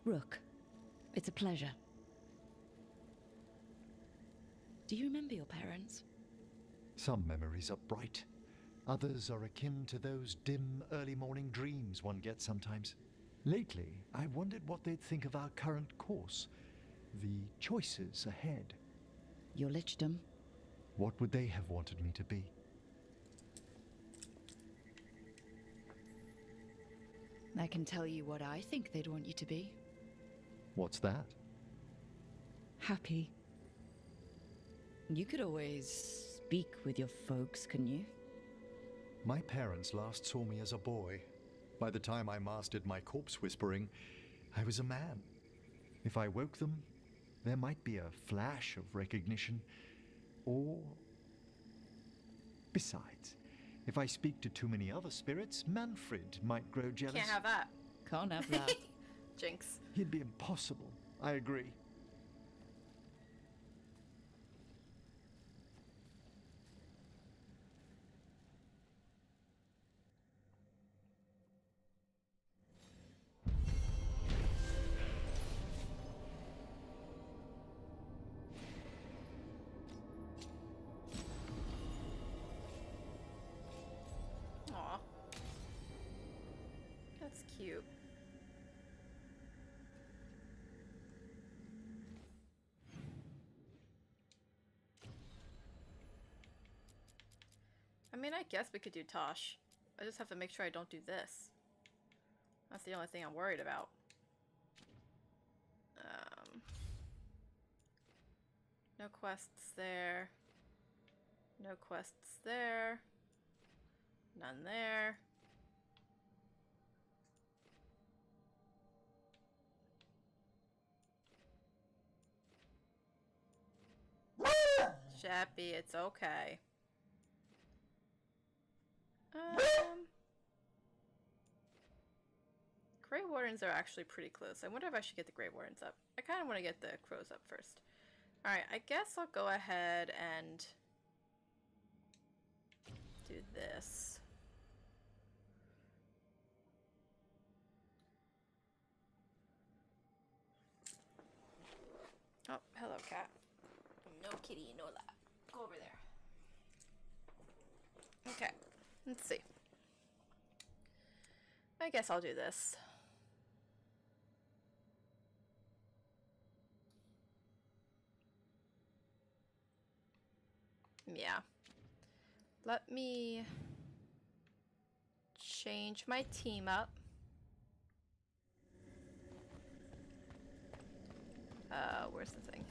Rook, it's a pleasure. Do you remember your parents? Some memories are bright. Others are akin to those dim early morning dreams one gets sometimes. Lately, I wondered what they'd think of our current course, the choices ahead. Your lichdom. What would they have wanted me to be? I can tell you what I think they'd want you to be. What's that? Happy. You could always speak with your folks, couldn't you? My parents last saw me as a boy. By the time I mastered my corpse whispering, I was a man. If I woke them, there might be a flash of recognition, or... Besides, if I speak to too many other spirits, Manfred might grow jealous. Can't have that. Can't have that. Jinx. He'd be impossible. I agree. Cute. I mean, I guess we could do Taash. I just have to make sure I don't do this. That's the only thing I'm worried about. Um, no quests there. No quests there. None there. Chappy, it's okay. Um, Grey Wardens are actually pretty close. I wonder if I should get the Grey Wardens up. I kind of want to get the Crows up first. Alright, I guess I'll go ahead and do this. Oh, hello, cat. No kitty, you know that. Go over there. Okay, let's see. I guess I'll do this. Yeah. Let me change my team up. Uh, where's the thing?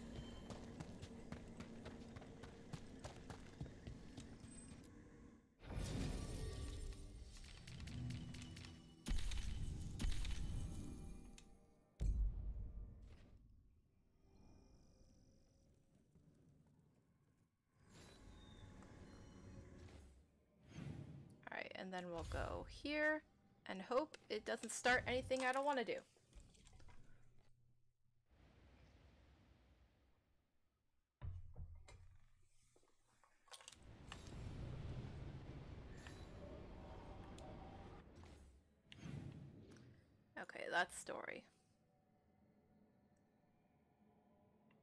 And then we'll go here and hope it doesn't start anything I don't want to do. Okay, that's story.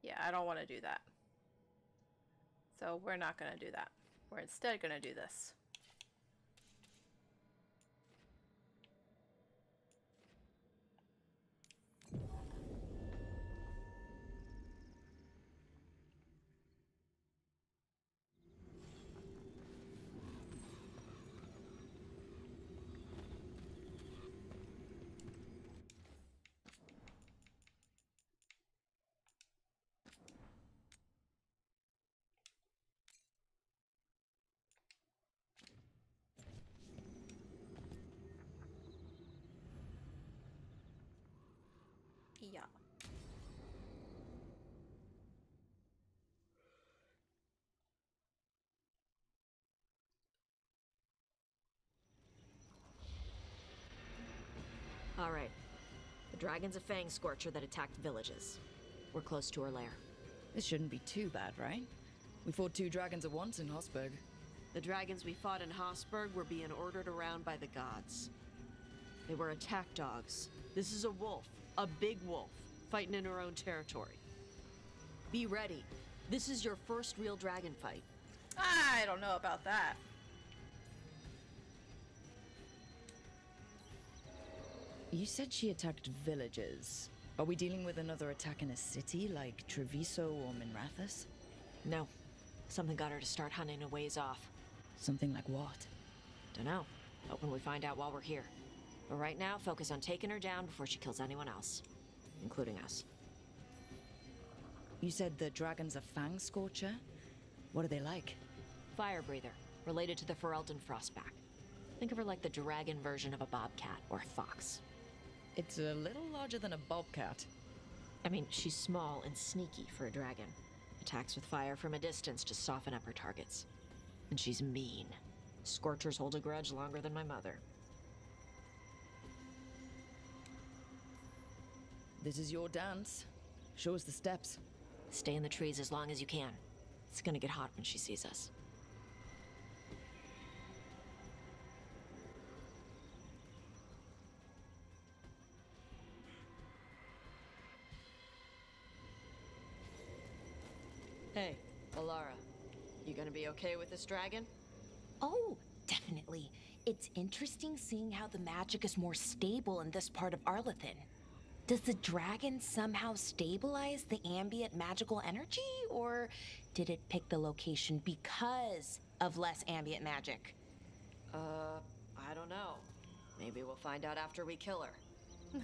Yeah, I don't want to do that. So we're not going to do that. We're instead going to do this. Yeah. All right. The dragon's a Fang Scorcher that attacked villages. We're close to her lair. This shouldn't be too bad, right? We fought two dragons at once in Hossberg. The dragons we fought in Hossberg were being ordered around by the gods. They were attack dogs. This is a wolf. A big wolf, fighting in her own territory. Be ready. This is your first real dragon fight. I don't know about that. You said she attacked villages. Are we dealing with another attack in a city, like Treviso or Minrathous? No. Something got her to start hunting a ways off. Something like what? Dunno. But when we find out while we're here. But right now, focus on taking her down before she kills anyone else, including us. You said the dragons are Fang Scorcher? What are they like? Fire breather, related to the Ferelden Frostback. Think of her like the dragon version of a bobcat or a fox. It's a little larger than a bobcat. I mean, she's small and sneaky for a dragon. Attacks with fire from a distance to soften up her targets. And she's mean. Scorchers hold a grudge longer than my mother. This is your dance. Show us the steps. Stay in the trees as long as you can. It's gonna get hot when she sees us. Hey, Bellara. You gonna be okay with this dragon? Oh, definitely. It's interesting seeing how the magic is more stable in this part of Arlathan. Does the dragon somehow stabilize the ambient magical energy, or did it pick the location because of less ambient magic? Uh, I don't know. Maybe we'll find out after we kill her.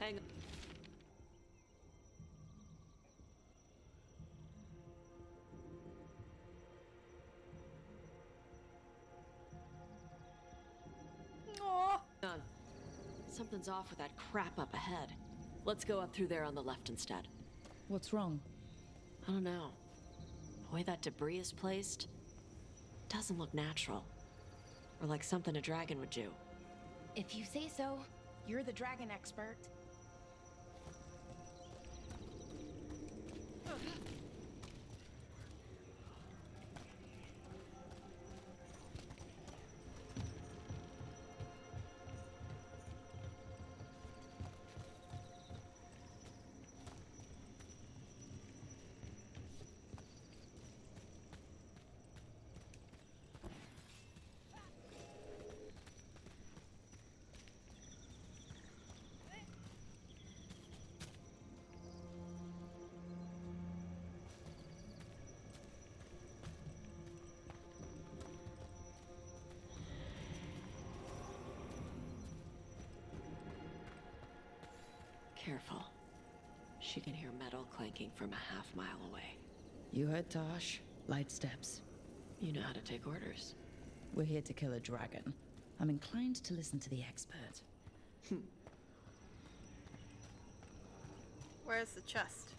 Hang on. Oh. Something's off with that crap up ahead. Let's go up through there on the left instead. What's wrong? I don't know. The way that debris is placed doesn't look natural. Or like something a dragon would do. If you say so, you're the dragon expert. Careful. She can hear metal clanking from a half mile away. You heard Taash. Light steps. You know how to take orders. We're here to kill a dragon. I'm inclined to listen to the expert. Hmm. Where's the chest?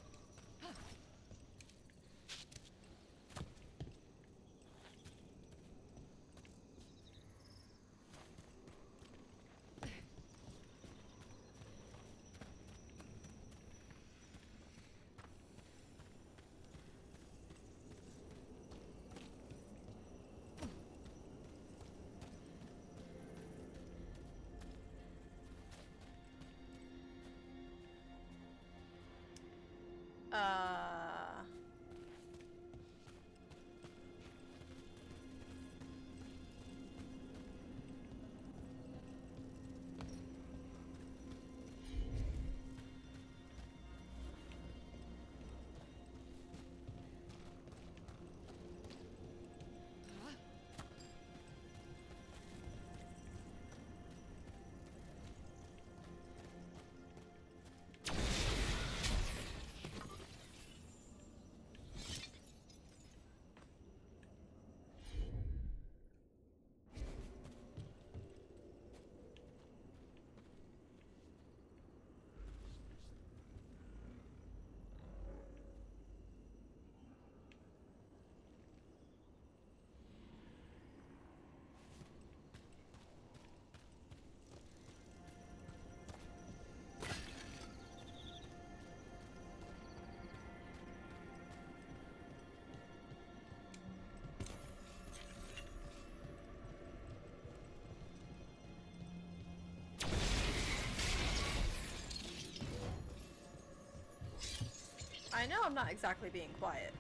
I know I'm not exactly being quiet.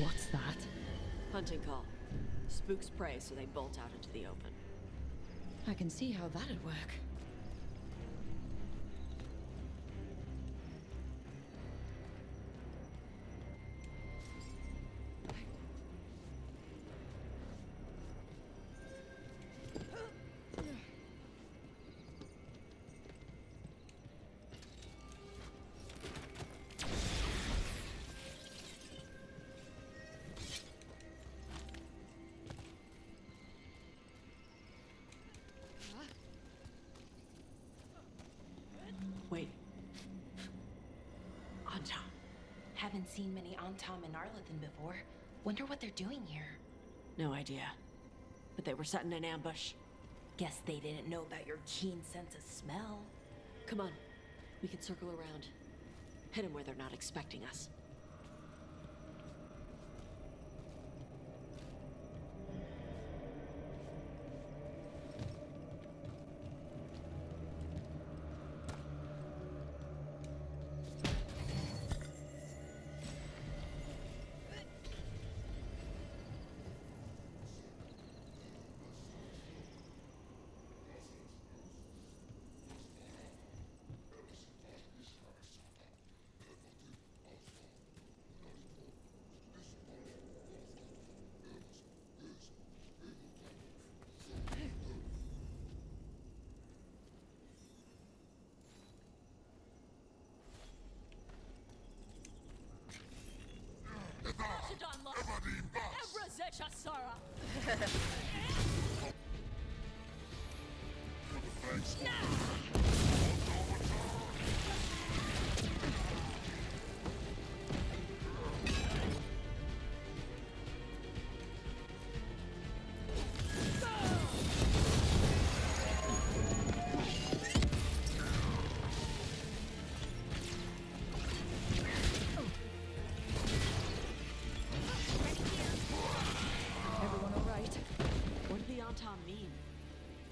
What's that? Hunting call. Spooks prey, so they bolt out into the open. I can see how that'd work. Haven't seen many Antaam and Arlathan before. Wonder what they're doing here. No idea. But they were setting an ambush. Guess they didn't know about your keen sense of smell. Come on. We can circle around. Hit them where they're not expecting us.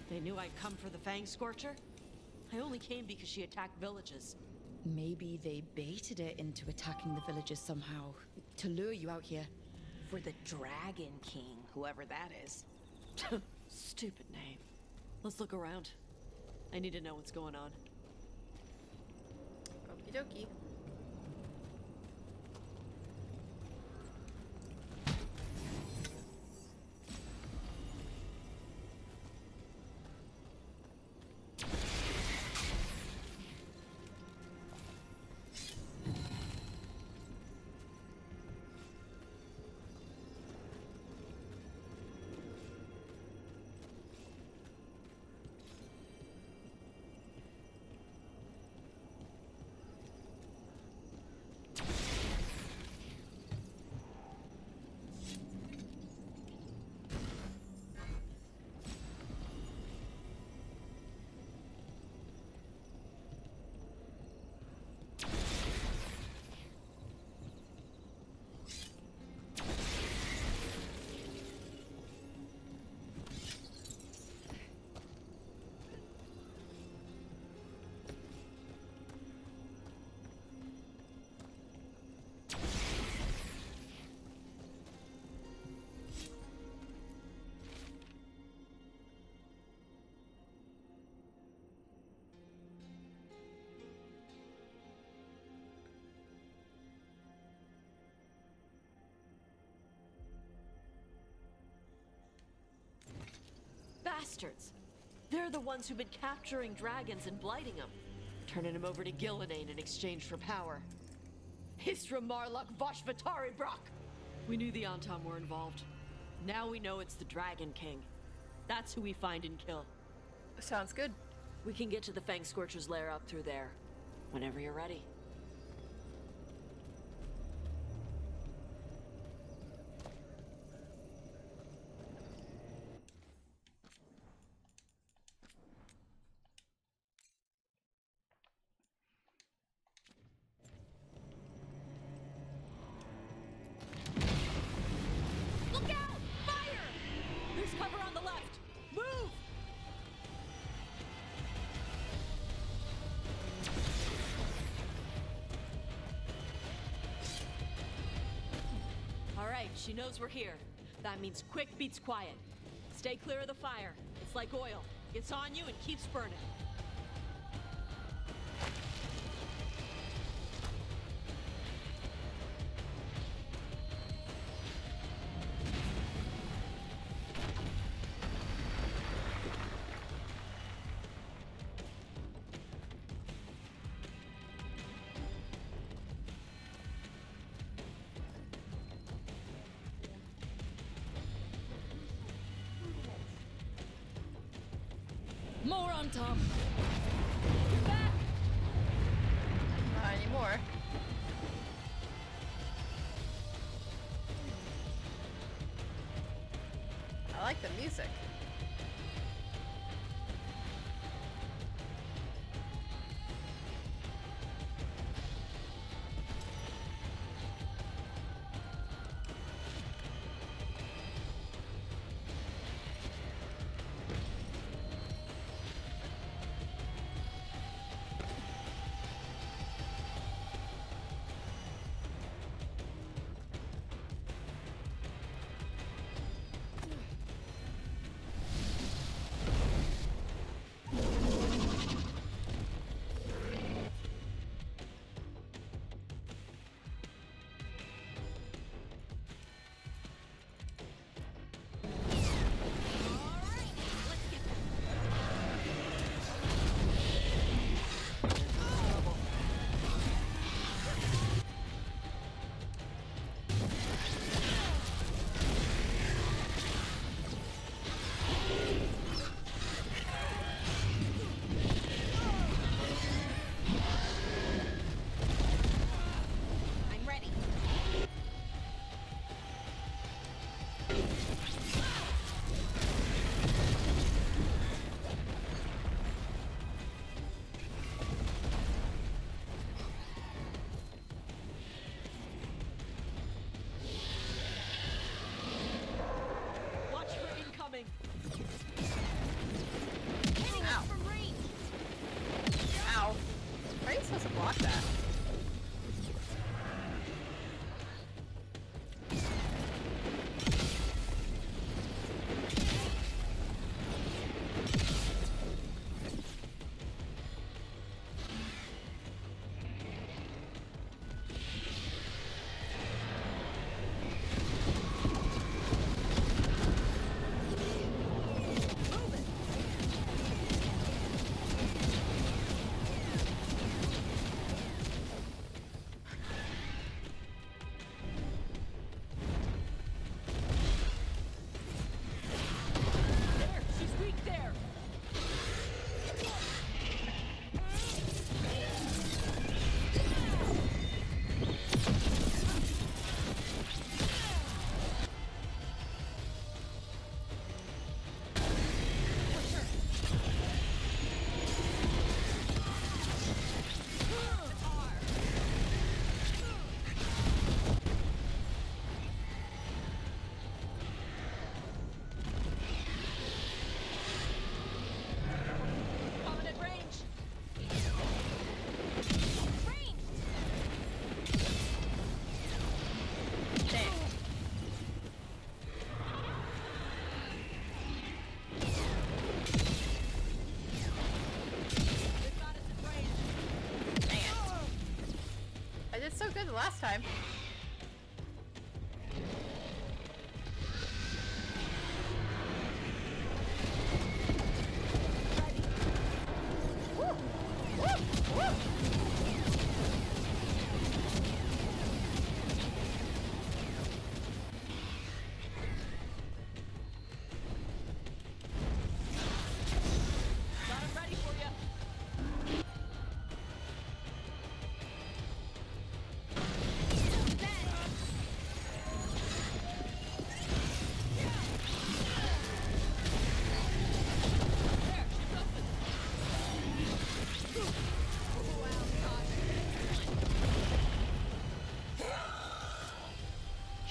They knew I'd come for the Fang Scorcher. I only came because she attacked villages. Maybe they baited it into attacking the villages somehow, to lure you out here. For the Dragon King, whoever that is. Stupid name. Let's look around. I need to know what's going on. Okie dokie. bastards. They're the ones who've been capturing dragons and blighting them. Turning them over to Ghilan'nain in exchange for power. Hisra Marlock Vashvatari Brock! We knew the Antaam were involved. Now we know it's the Dragon King. That's who we find and kill. Sounds good. We can get to the Fang Scorcher's lair up through there. Whenever you're ready. She knows we're here. That means quick beats quiet. Stay clear of the fire. It's like oil. Gets on you and keeps burning. Tom. You're back! Not anymore. I like the music. So good the last time.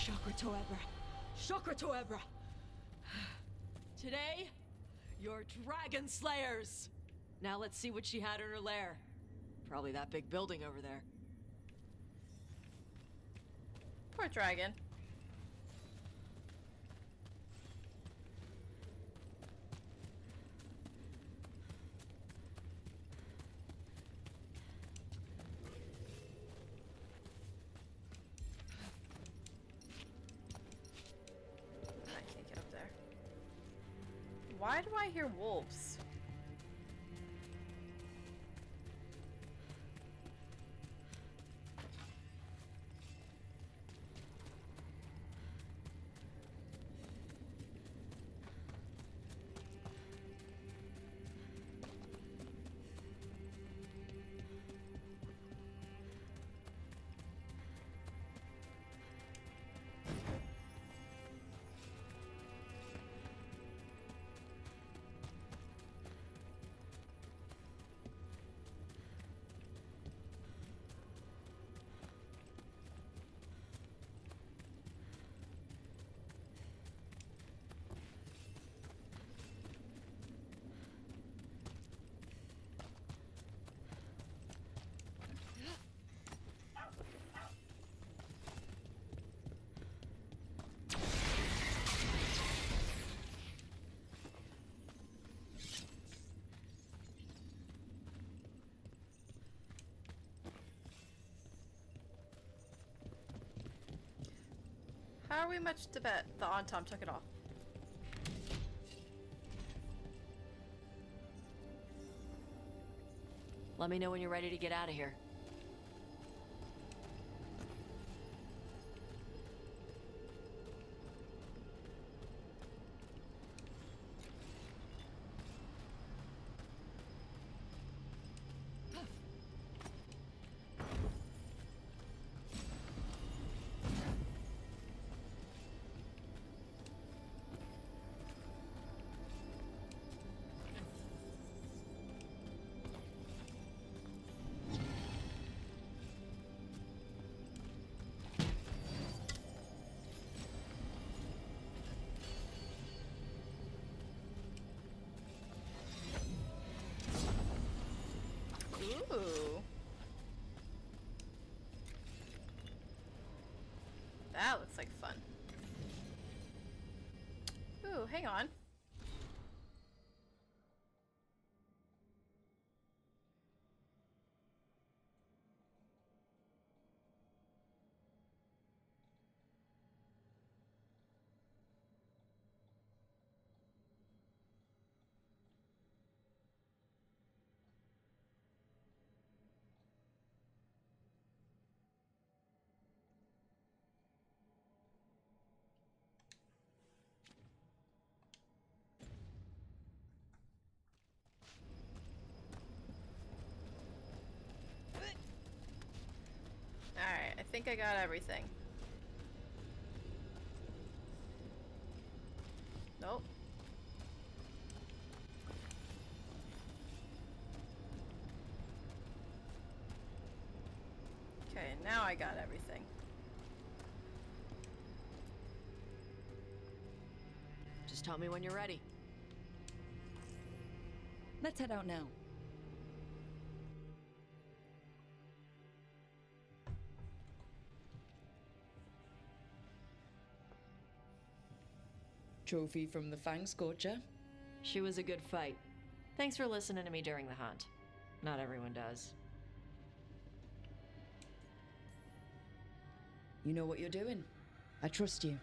Chakra to Ebra. Chakra to Ebra. Today, you're dragon slayers. Now let's see what she had in her lair. Probably that big building over there. Poor dragon. Why do I hear wolves? How are we much to bet the Antaam took it all? Let me know when you're ready to get out of here. That looks like fun. Ooh, hang on. Alright, I think I got everything. Nope. Okay, now I got everything. Just tell me when you're ready. Let's head out now. Trophy from the Fang Scorcher. She was a good fight. Thanks for listening to me during the hunt. Not everyone does. You know what you're doing. I trust you.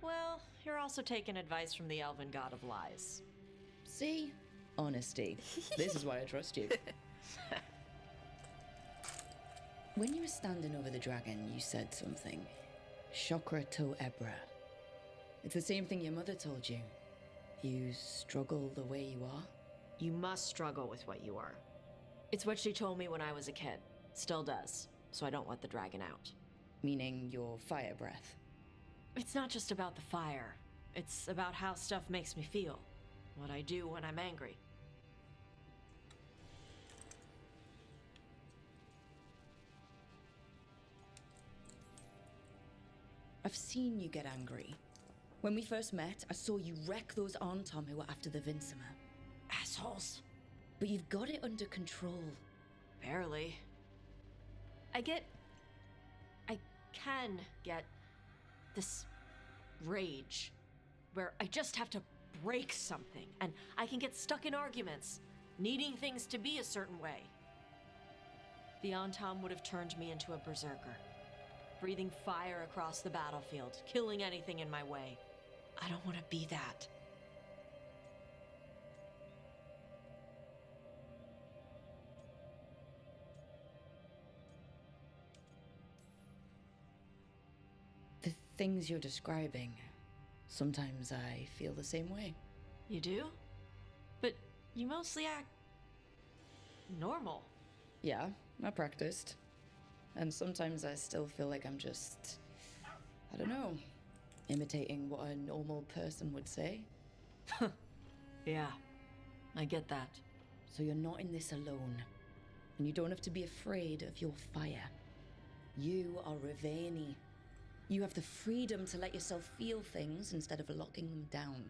Well, you're also taking advice from the elven god of lies. See? Honesty. This is why I trust you. When you were standing over the dragon, you said something. Chakra to Ebra. It's the same thing your mother told you. You struggle the way you are. You must struggle with what you are. It's what she told me when I was a kid. Still does. So I don't let the dragon out. Meaning your fire breath? It's not just about the fire. It's about how stuff makes me feel. What I do when I'm angry. I've seen you get angry. When we first met, I saw you wreck those Antaam who were after the Vinsimer. Assholes. But you've got it under control. Barely. I get... I can get this rage where I just have to break something, and I can get stuck in arguments, needing things to be a certain way. The Antaam would have turned me into a berserker, breathing fire across the battlefield, killing anything in my way. I don't want to be that. The things you're describing, sometimes I feel the same way. You do? But you mostly act normal. Yeah, I practiced. And sometimes I still feel like I'm just, I don't know, imitating what a normal person would say. Yeah, I get that. So you're not in this alone. And you don't have to be afraid of your fire. You are Rivani. You have the freedom to let yourself feel things instead of locking them down.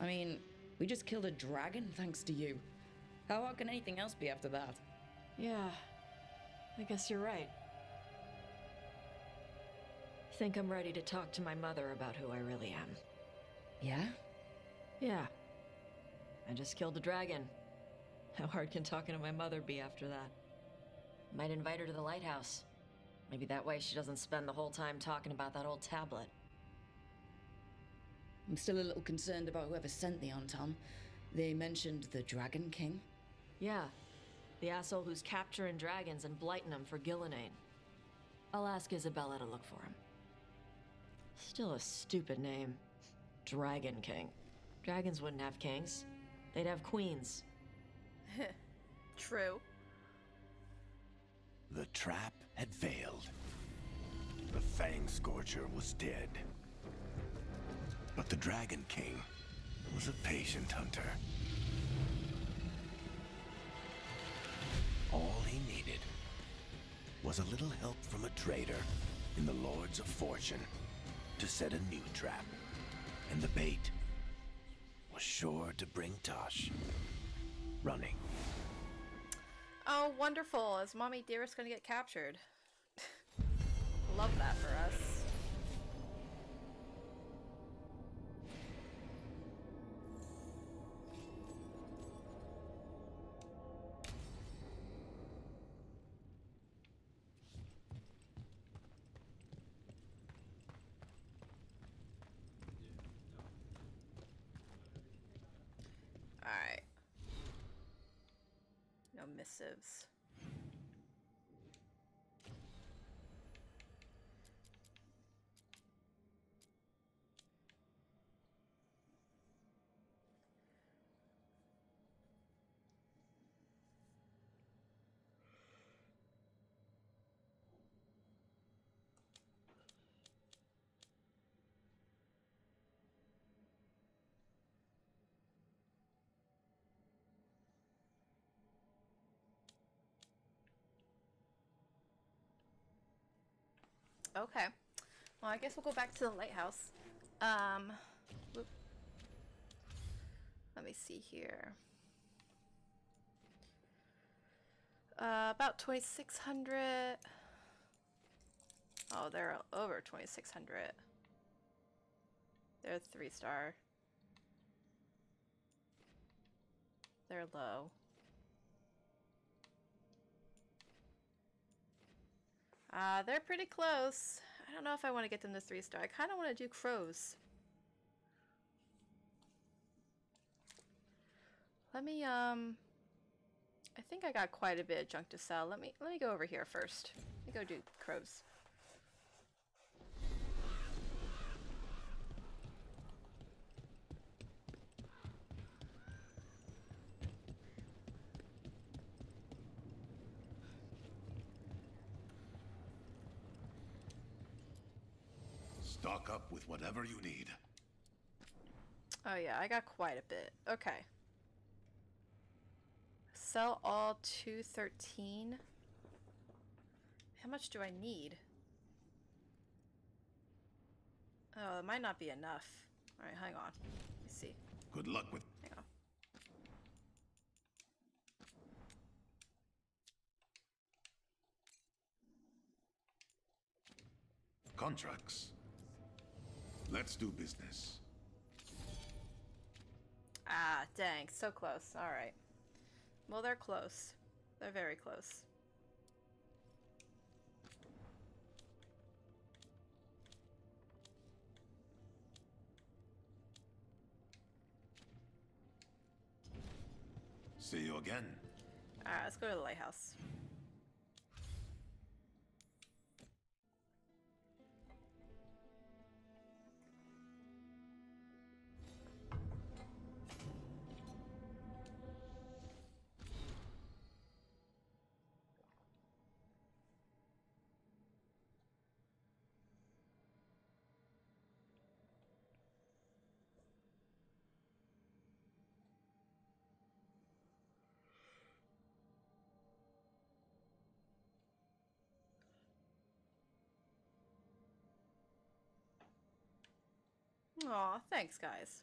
I mean, we just killed a dragon thanks to you. How hard can anything else be after that? Yeah, I guess you're right. I think I'm ready to talk to my mother about who I really am. Yeah? Yeah. I just killed a dragon. How hard can talking to my mother be after that? Might invite her to the lighthouse. Maybe that way she doesn't spend the whole time talking about that old tablet. I'm still a little concerned about whoever sent the Antaam. They mentioned the Dragon King. Yeah. The asshole who's capturing dragons and blighting them for Ghilan'nain. I'll ask Isabella to look for him. Still a stupid name. Dragon King. Dragons wouldn't have kings. They'd have queens. True. The trap had failed. The Fang Scorcher was dead. But the Dragon King was a patient hunter. All he needed was a little help from a trader in the Lords of Fortune to set a new trap. And the bait was sure to bring Taash running. Oh, wonderful. Is Mommy Dearest going to get captured? Love that for us. Alright. No missives. Okay. Well, I guess we'll go back to the lighthouse. Um, whoop. Let me see here. Uh, about twenty-six hundred. Oh, they're over twenty-six hundred. They're three star. They're low. Uh, they're pretty close. I don't know if I want to get them to three star. I kind of want to do crows. Let me, um... I think I got quite a bit of junk to sell. Let me, let me go over here first. Let me go do crows. Stock up with whatever you need. Oh yeah, I got quite a bit. Okay. Sell all two thirteen. How much do I need? Oh, it might not be enough. All right, hang on. Let's see. Good luck with. Hang on. Contracts. Let's do business. Ah, dang. So close. All right. Well, they're close. They're very close. See you again. All right, let's go to the lighthouse. Aw, thanks, guys.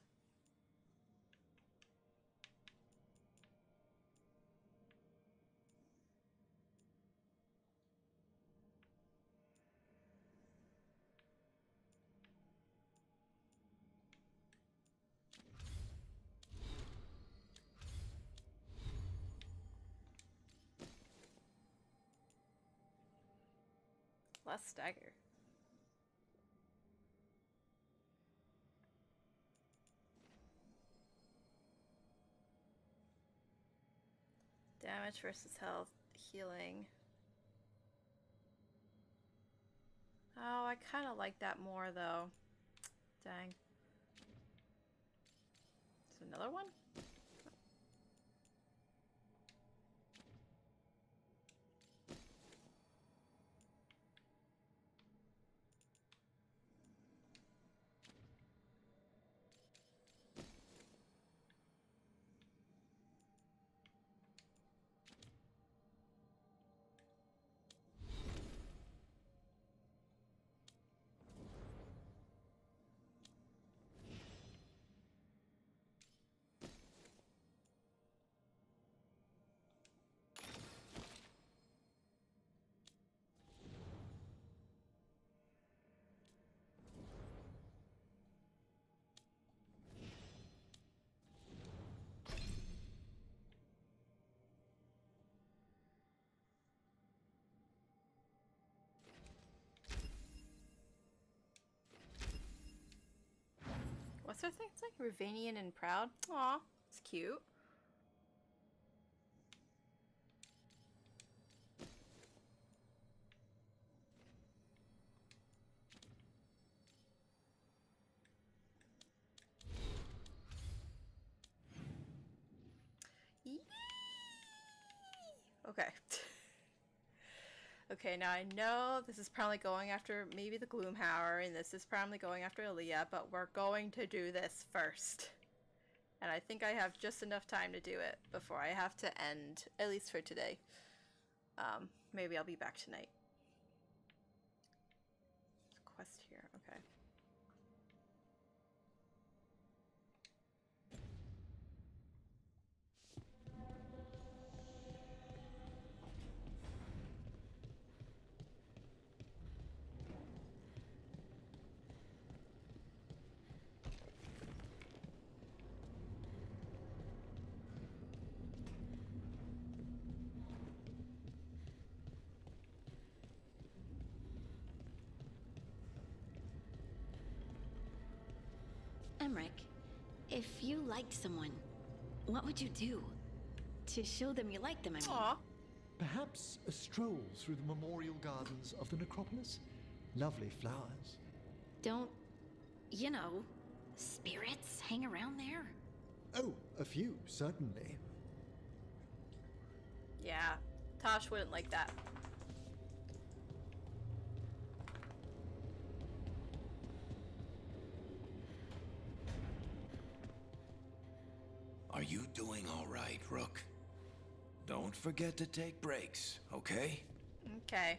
Less stagger. Damage versus health, healing. Oh, I kind of like that more though. Dang. There's another one? What's her thing? It's like Ravanian and Proud. Aw, it's cute. Yee! Okay. Okay, now I know this is probably going after maybe the Gloom Howler, and this is probably going after Aelia, but we're going to do this first. And I think I have just enough time to do it before I have to end, at least for today. Um, maybe I'll be back tonight. There's a quest here, okay. Emmerich, if you liked someone, what would you do? To show them you like them, I mean. Aww. Perhaps a stroll through the memorial gardens of the necropolis? Lovely flowers. Don't, you know, spirits hang around there? Oh, a few, certainly. Yeah, Taash wouldn't like that. Are you doing all right, Rook? Don't forget to take breaks, okay? Okay.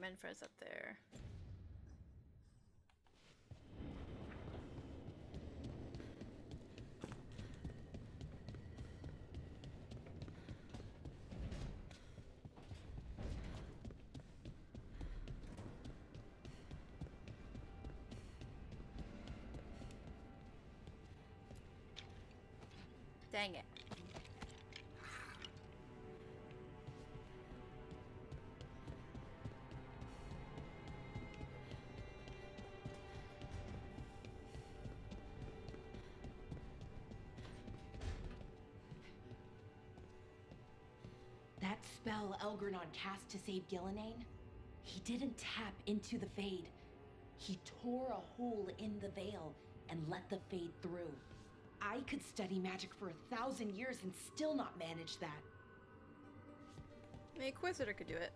Manfred's up there. Dang it. That spell Elgar'nan cast to save Ghilan'nain, he didn't tap into the Fade. He tore a hole in the veil and let the Fade through. I could study magic for a thousand years and still not manage that. The Inquisitor could do it.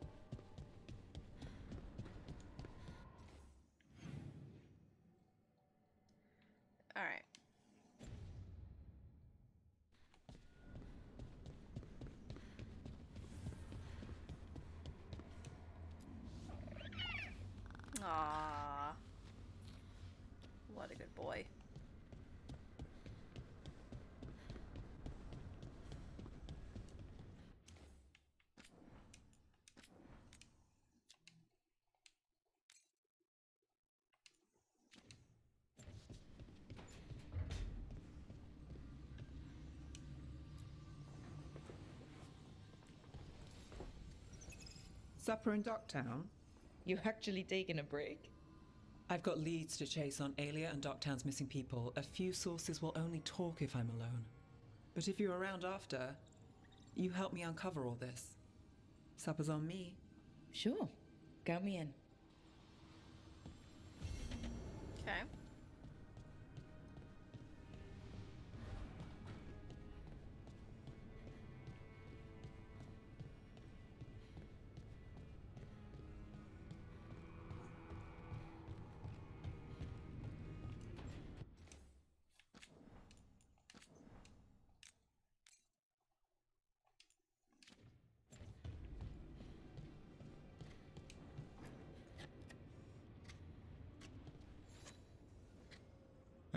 Alright. Aww. What a good boy. Supper in Docktown? You've actually taken a break? I've got leads to chase on Aelia and Docktown's missing people. A few sources will only talk if I'm alone. But if you're around after, you help me uncover all this. Supper's on me. Sure. Count me in. Okay.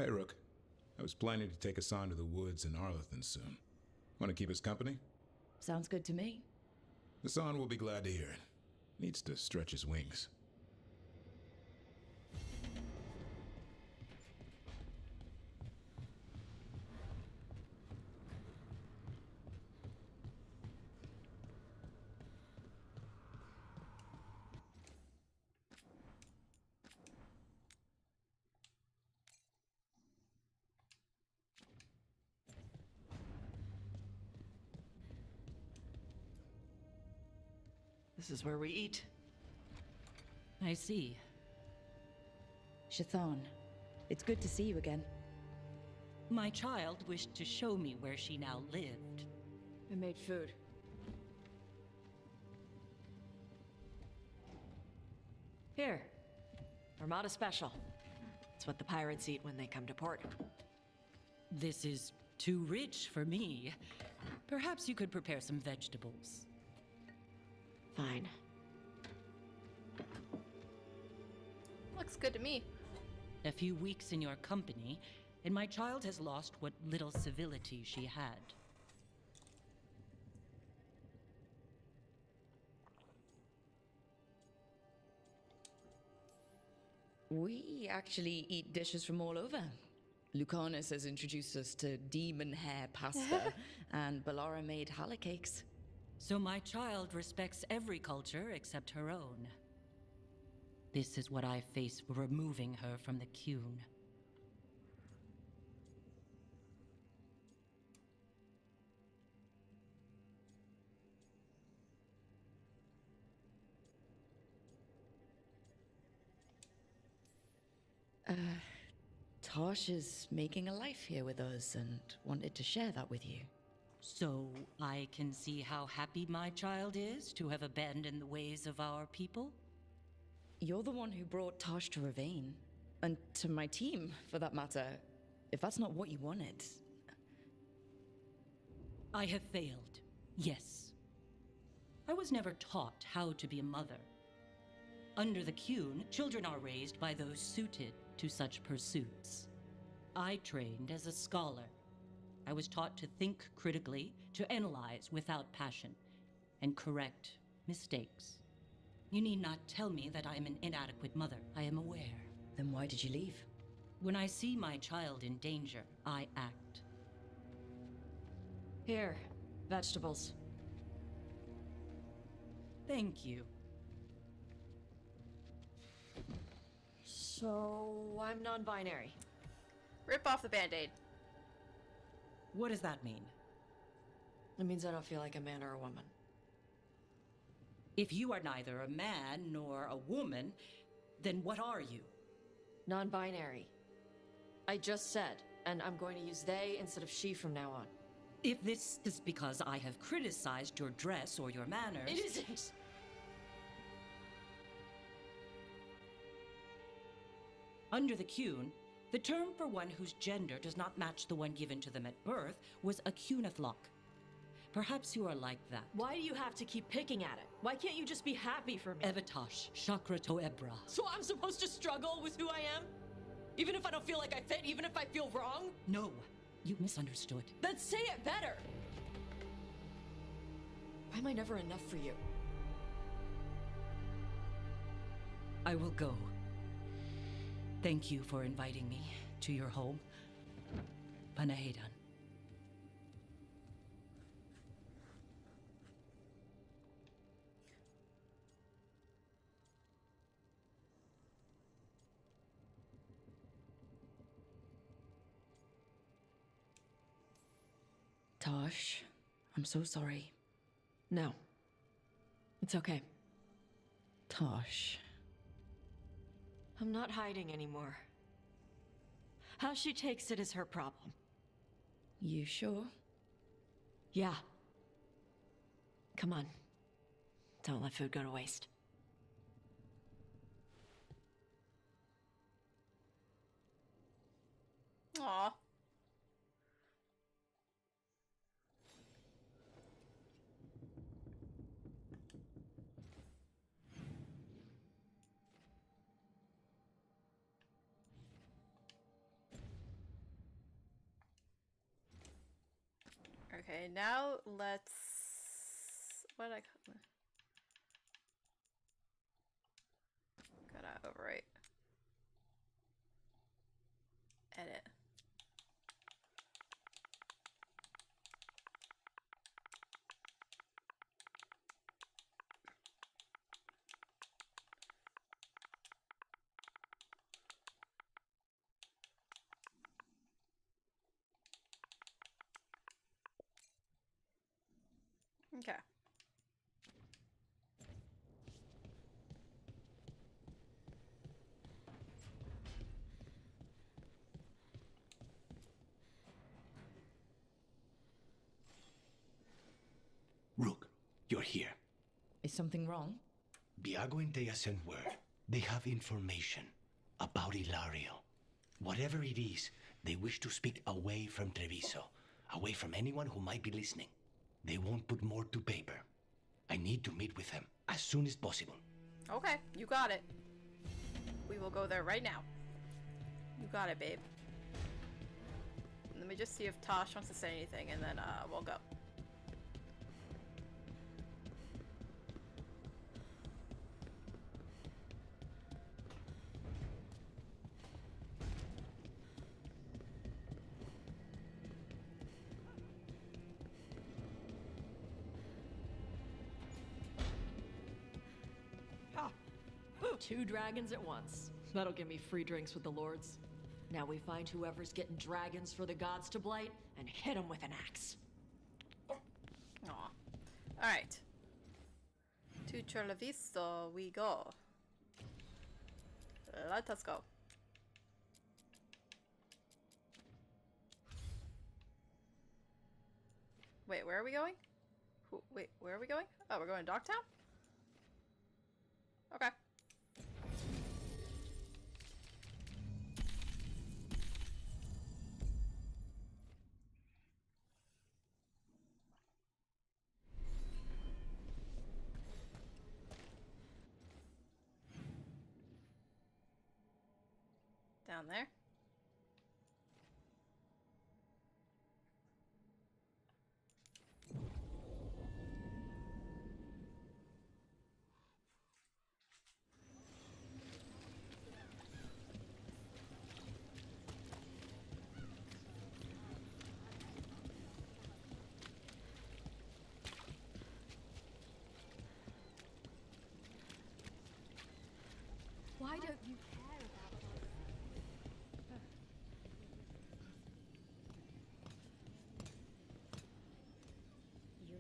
Hey, Rook. I was planning to take Assan to the woods in Arlathan soon. Want to keep us company? Sounds good to me. Assan will be glad to hear it. Needs to stretch his wings. This is where we eat. I see. Shathan, it's good to see you again. My child wished to show me where she now lived. I made food. Here. Armada special. It's what the pirates eat when they come to port. This is too rich for me. Perhaps you could prepare some vegetables. Fine. Looks good to me. A few weeks in your company, and my child has lost what little civility she had. We actually eat dishes from all over. Lucanis has introduced us to demon hair pasta, and Bellara made challah cakes. So my child respects every culture except her own. This is what I face for removing her from the Qune. Uh, Taash is making a life here with us and wanted to share that with you. So I can see how happy my child is to have abandoned the ways of our people? You're the one who brought Taash to Ravain. And to my team, for that matter. If that's not what you wanted... I have failed, yes. I was never taught how to be a mother. Under the Kuhn, children are raised by those suited to such pursuits. I trained as a scholar. I was taught to think critically, to analyze without passion, and correct mistakes. You need not tell me that I am an inadequate mother. I am aware. Then why did you leave? When I see my child in danger, I act. Here, vegetables. Thank you. So, I'm non-binary. Rip off the band-aid. What does that mean? It means I don't feel like a man or a woman. If you are neither a man nor a woman, then what are you? Non-binary. I just said, and I'm going to use they instead of she from now on. If this is because I have criticized your dress or your manners... It isn't! Under the Kuhn, the term for one whose gender does not match the one given to them at birth was a Kuhnathlock. Perhaps you are like that. Why do you have to keep picking at it? Why can't you just be happy for me? Evatash, Chakra to Ebra. So I'm supposed to struggle with who I am? Even if I don't feel like I fit, even if I feel wrong? No. You misunderstood. Then say it better! Why am I never enough for you? I will go. Thank you for inviting me to your home. Panahedan. Taash, I'm so sorry. No. It's okay. Taash. I'm not hiding anymore. How she takes it is her problem. You sure? Yeah. Come on. Don't let food go to waste. Aw. Okay, now let's... What did I call it? Gotta overwrite. Edit. Okay. Rook, you're here. Is something wrong? Biago and Teya sent word. They have information about Ilario. Whatever it is, they wish to speak away from Treviso, away from anyone who might be listening. They won't put more to paper. I need to meet with them as soon as possible. Okay, you got it. We will go there right now. You got it, babe. Let me just see if Taash wants to say anything, and then uh, we'll go. Two dragons at once. That'll give me free drinks with the lords. Now we find whoever's getting dragons for the gods to blight and hit them with an axe. Aw. Alright. To Chorlavisto we go. Let us go. Wait, where are we going? Who, wait, where are we going? Oh, we're going to Docktown? Okay. down there. Why don't you care about us? You.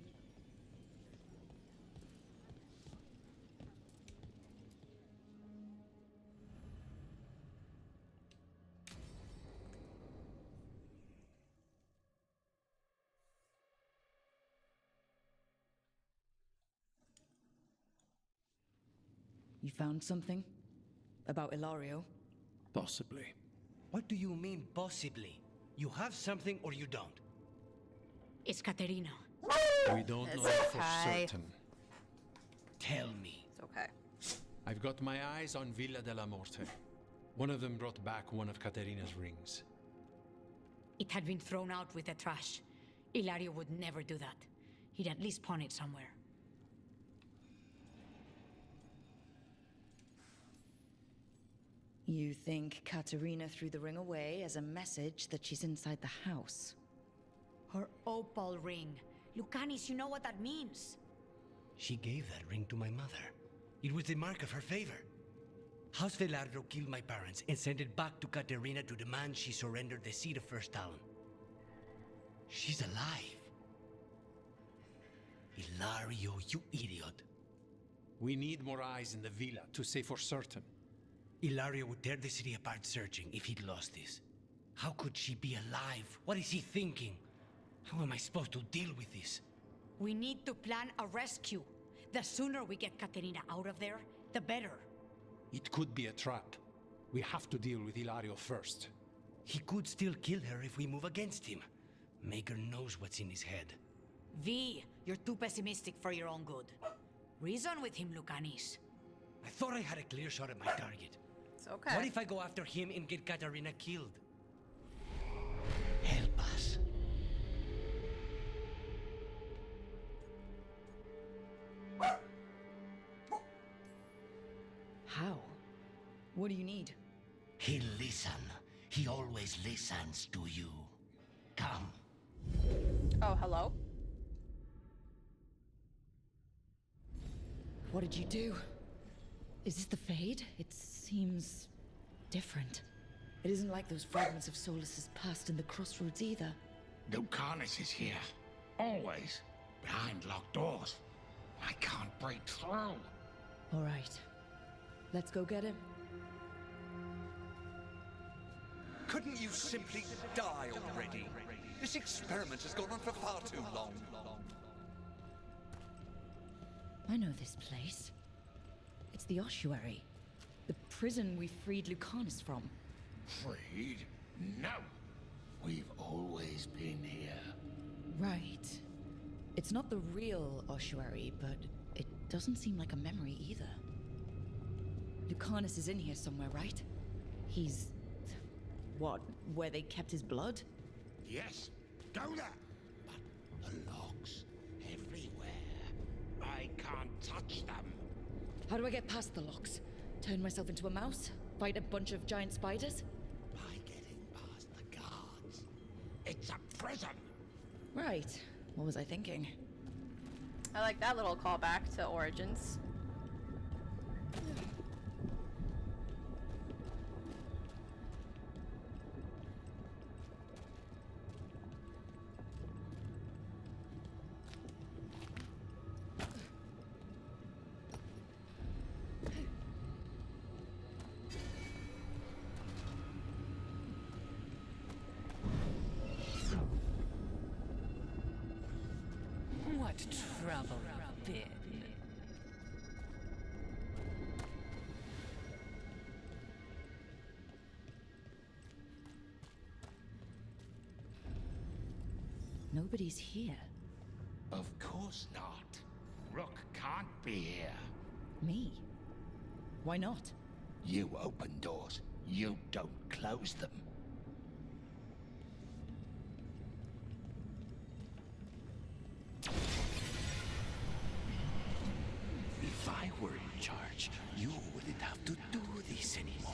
You found something? About Ilario? Possibly. What do you mean, possibly? You have something or you don't? It's Caterina. We don't it's know okay. for certain. Tell me. It's okay. I've got my eyes on Villa Dellamorte. One of them brought back one of Caterina's rings. It had been thrown out with the trash. Ilario would never do that. He'd at least pawn it somewhere. You think Caterina threw the ring away as a message that she's inside the house? Her opal ring. Lucanis, you know what that means. She gave that ring to my mother. It was the mark of her favor. House Velardo killed my parents and sent it back to Caterina to demand she surrendered the seat of First Talon. She's alive. Ilario, you idiot. We need more eyes in the villa to say for certain. Ilario would tear the city apart searching if he'd lost this. How could she be alive? What is he thinking? How am I supposed to deal with this? We need to plan a rescue. The sooner we get Caterina out of there, the better. It could be a trap. We have to deal with Ilario first. He could still kill her if we move against him. Maker knows what's in his head. V, you're too pessimistic for your own good. Reason with him, Lucanis. I thought I had a clear shot at my target. It's okay. What if I go after him and get Caterina killed? Help us. How? What do you need? He'll listen. He always listens to you. Come. Oh, hello? What did you do? Is this the Fade? It seems different. It isn't like those fragments of Solus's past in the Crossroads either. Lucanis is here. Always. Behind locked doors. I can't break through. All right. Let's go get him. Couldn't you simply die already? This experiment has gone on for far too long. I know this place. It's the Ossuary. The prison we freed Lucanis from. Freed? No! We've always been here. Right. It's not the real Ossuary, but it doesn't seem like a memory either. Lucanis is in here somewhere, right? He's... what? Where they kept his blood? Yes. Go there! But the locks everywhere. I can't touch them. How do I get past the locks? Turn myself into a mouse? Fight a bunch of giant spiders? By getting past the guards. It's a prison! Right. What was I thinking? I like that little callback to Origins. Nobody's here. Of course not. Rook can't be here. Me? Why not? You open doors. You don't close them. If I were in charge, you wouldn't have to do this anymore.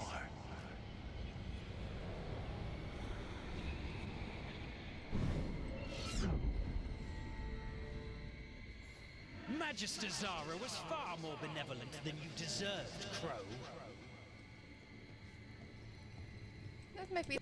Magister Zara was far more benevolent than you deserved, Crow. That might be...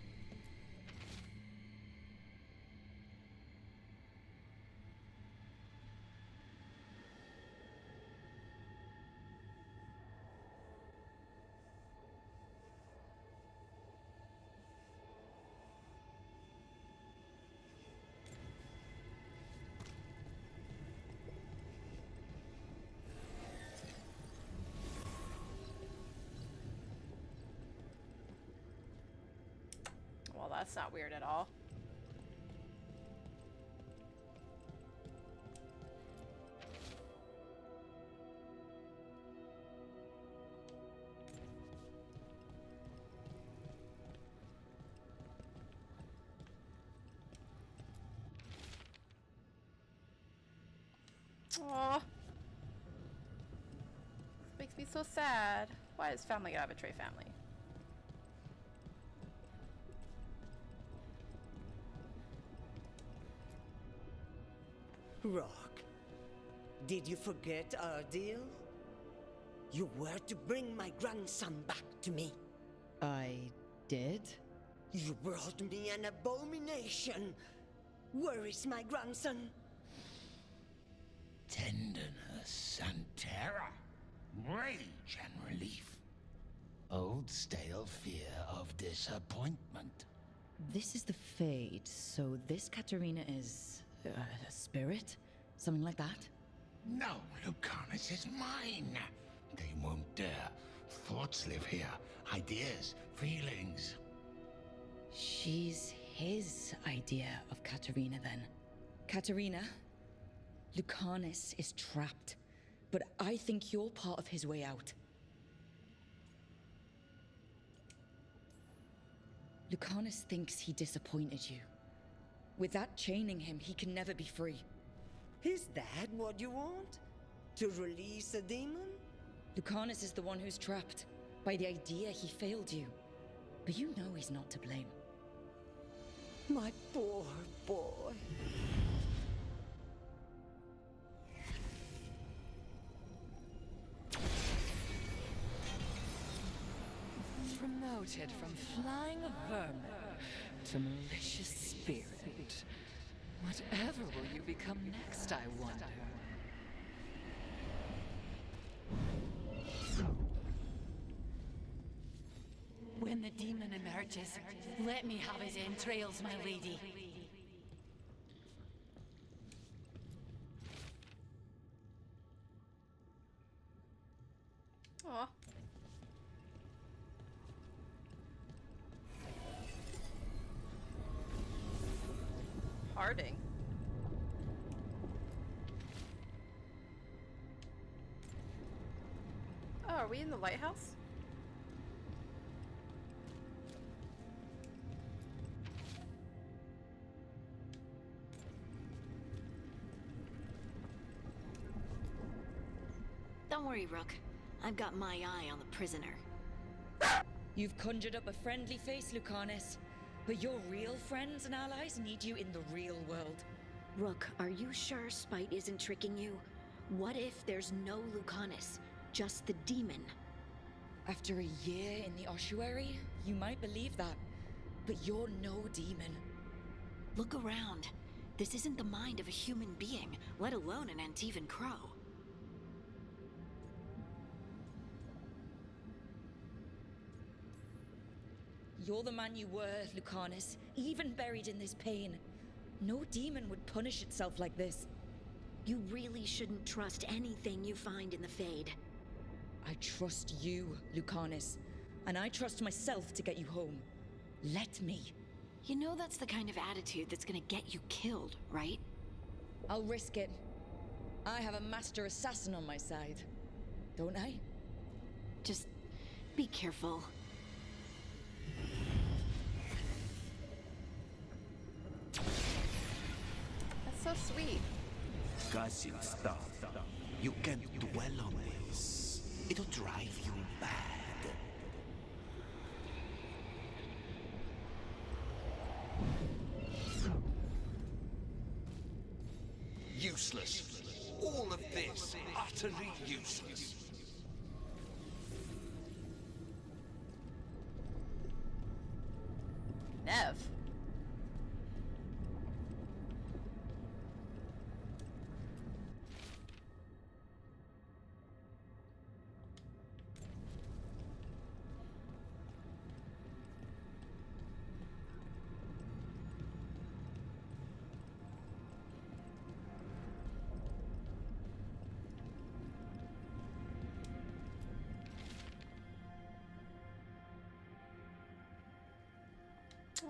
That's not weird at all. Aww. This makes me so sad. Why does family gotta betray family? Rock, did you forget our deal? You were to bring my grandson back to me. I did? You brought me an abomination. Where is my grandson? Tenderness and terror, rage and relief. Old stale fear of disappointment. This is the Fade, so this Caterina is... Uh, a spirit? Something like that? No, Lucanis is mine! They won't dare. Thoughts live here. Ideas, feelings. She's his idea of Caterina, then. Caterina, Lucanis is trapped, but I think you're part of his way out. Lucanis thinks he disappointed you. Without chaining him, he can never be free. Is that what you want? To release a demon? Lucanis is the one who's trapped. By the idea he failed you. But you know he's not to blame. My poor boy. Promoted from flying vermin to malicious spirit. Whatever will you become next, I wonder? When the demon emerges, let me have his entrails, my lady. Aww. Harding. Oh, are we in the lighthouse? Don't worry, Rook. I've got my eye on the prisoner. You've conjured up a friendly face, Lucanis. But your real friends and allies need you in the real world. Rook, are you sure Spite isn't tricking you? What if there's no Lucanis, just the demon? After a year in the Ossuary, you might believe that, but you're no demon. Look around. This isn't the mind of a human being, let alone an Antevan crow. You're the man you were, Lucanis, even buried in this pain. No demon would punish itself like this. You really shouldn't trust anything you find in the Fade. I trust you, Lucanis, and I trust myself to get you home. Let me. You know that's the kind of attitude that's gonna get you killed, right? I'll risk it. I have a master assassin on my side, don't I? Just be careful. That's so sweet. Gushing stuff. You can't dwell on this. It'll drive you mad. Useless. All of this utterly useless. Nev.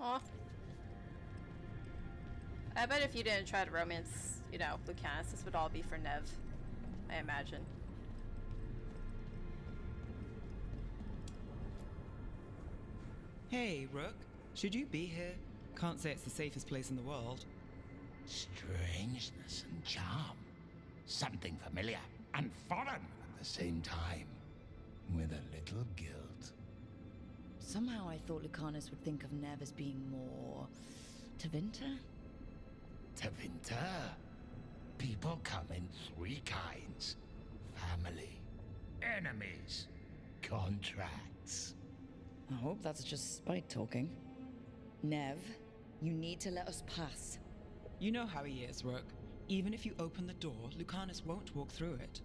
Aw. I bet if you didn't try to romance, you know, Lucanis, this would all be for Nev, I imagine. Hey, Rook. Should you be here? Can't say it's the safest place in the world. Strangeness and charm. Something familiar and foreign at the same time. With a little guilt. Somehow I thought Lucanis would think of Nev as being more... Tevinter? Tevinter? People come in three kinds. Family. Enemies. Contracts. I hope that's just Spite talking. Nev, you need to let us pass. You know how he is, Rook. Even if you open the door, Lucanis won't walk through it.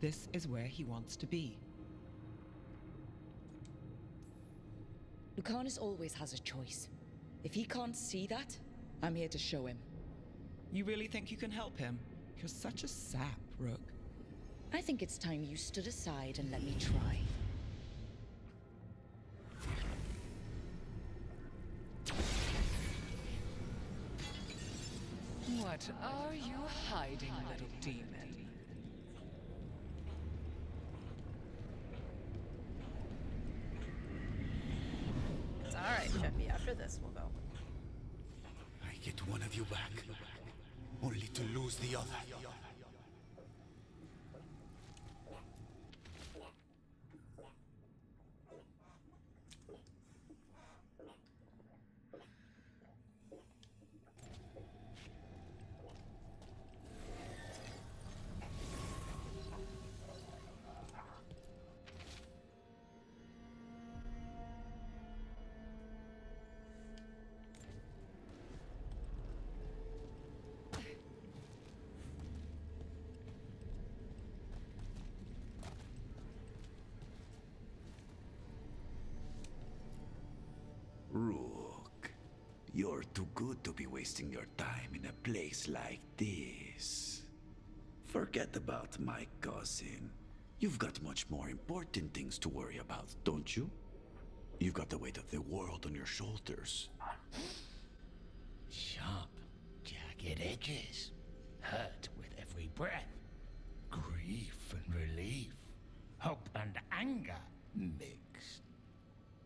This is where he wants to be. Lucanis always has a choice. If he can't see that, I'm here to show him. You really think you can help him? You're such a sap, Rook. I think it's time you stood aside and let me try. What are you hiding, little demon? Alright, Jeffy, after this we'll go. I get one of you back, only to lose the other. Rook, you're too good to be wasting your time in a place like this. Forget about my cousin. You've got much more important things to worry about, don't you? You've got the weight of the world on your shoulders. Sharp, jagged edges. Hurt with every breath. Grief and relief. Hope and anger mixed.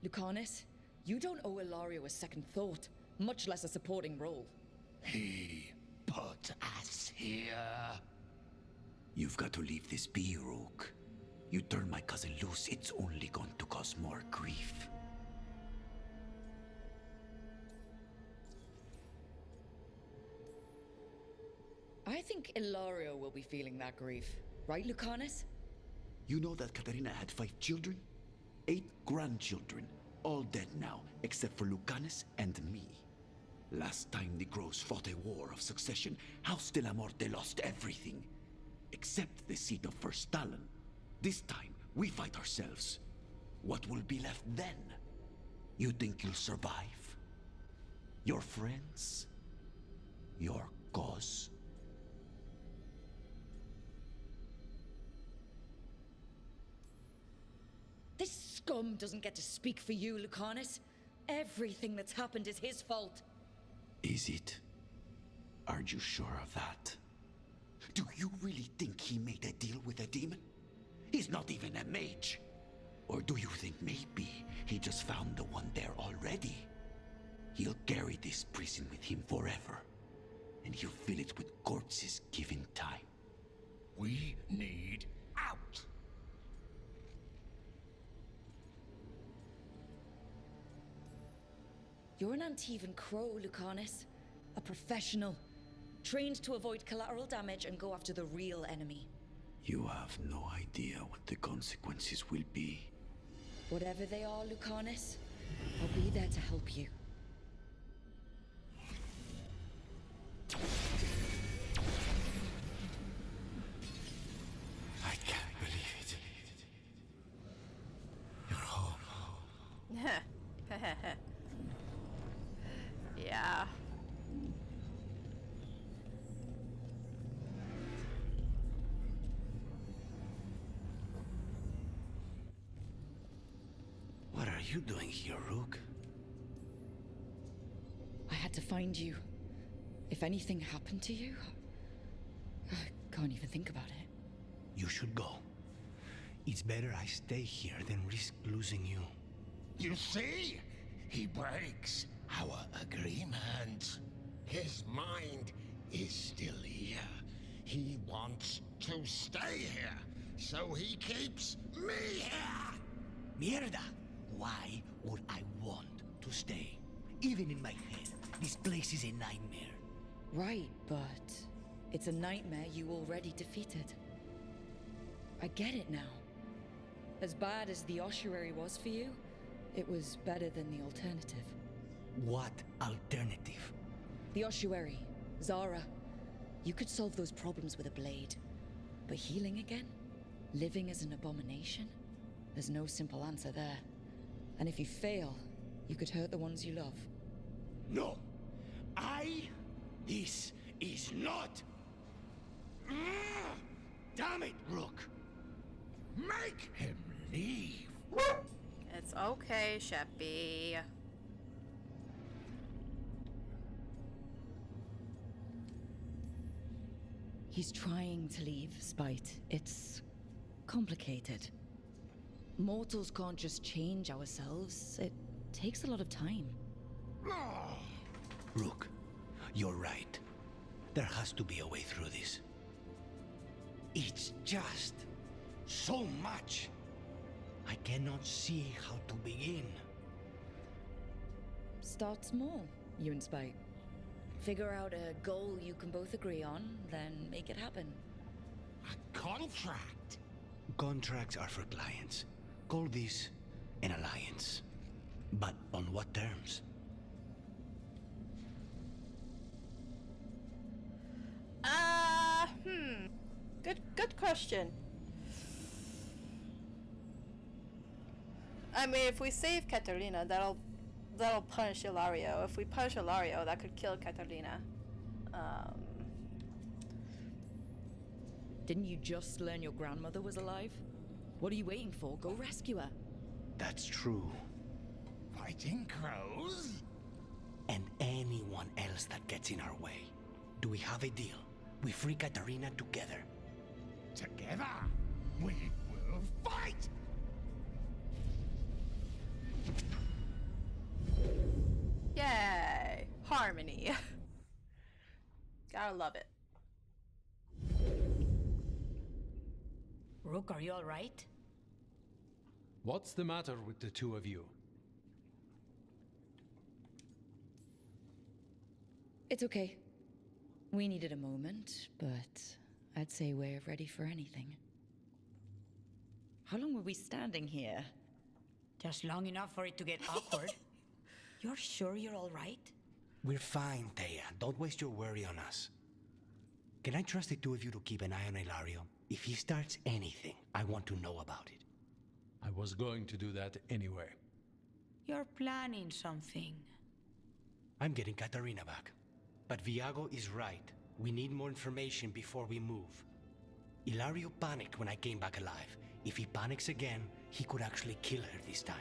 Lucanis? You don't owe Ilario a second thought, much less a supporting role. He put us here. You've got to leave this be, Rook. You turn my cousin loose, it's only going to cause more grief. I think Ilario will be feeling that grief. Right, Lucanis? You know that Caterina had five children? Eight grandchildren. All dead now, except for Lucanis and me. Last time the Grows fought a war of succession, House Dellamorte lost everything, except the seat of First Talon. This time, we fight ourselves. What will be left then? You think you'll survive? Your friends? Your cause? This scum doesn't get to speak for you, Lucanis. Everything that's happened is his fault. Is it? Are you sure of that? Do you really think he made a deal with a demon? He's not even a mage. Or do you think maybe he just found the one there already? He'll carry this prison with him forever. and he'll fill it with corpses given time. We need out. You're an Antivan crow, Lucanis. A professional. Trained to avoid collateral damage and go after the real enemy. You have no idea what the consequences will be. Whatever they are, Lucanis, I'll be there to help you. I can't believe it. You're home. Yeah. What are you doing here, Rook? I had to find you. If anything happened to you, I can't even think about it. You should go. It's better I stay here than risk losing you. You see? He breaks our agreement. His mind is still here. He wants to stay here, so he keeps me here! Mierda! Why would I want to stay? Even in my head, this place is a nightmare. Right, but it's a nightmare you already defeated. I get it now. As bad as the ossuary was for you, it was better than the alternative. What alternative? The ossuary, Zara. You could solve those problems with a blade. But healing again? Living as an abomination? There's no simple answer there. And if you fail, you could hurt the ones you love. No! I... This is not... Damn it, Rook! Make him leave! It's okay, Sheppy. He's trying to leave, Spite. It's... complicated. Mortals can't just change ourselves. It takes a lot of time. Rook, you're right. There has to be a way through this. It's just... so much! I cannot see how to begin. Start small, you and Spite. Figure out a goal you can both agree on, then make it happen. A contract? Contracts are for clients. Call this an alliance. But on what terms? Uh, hmm. Good, good question. I mean, if we save Caterina, that'll that'll punish Ilario. If we punish Ilario, that could kill Caterina. Um. Didn't you just learn your grandmother was alive? What are you waiting for? Go rescue her. That's true. Fighting crows? And anyone else that gets in our way. Do we have a deal? We free Caterina together. Together? We will fight! Yay! Harmony. Gotta love it. Rook, are you alright? What's the matter with the two of you? It's okay. We needed a moment, but I'd say we're ready for anything. How long were we standing here? Just long enough for it to get awkward. You're sure you're alright? We're fine, Taya. Don't waste your worry on us. Can I trust the two of you to keep an eye on Ilario? If he starts anything, I want to know about it. I was going to do that anyway. You're planning something. I'm getting Caterina back. But Viago is right. We need more information before we move. Ilario panicked when I came back alive. If he panics again, he could actually kill her this time.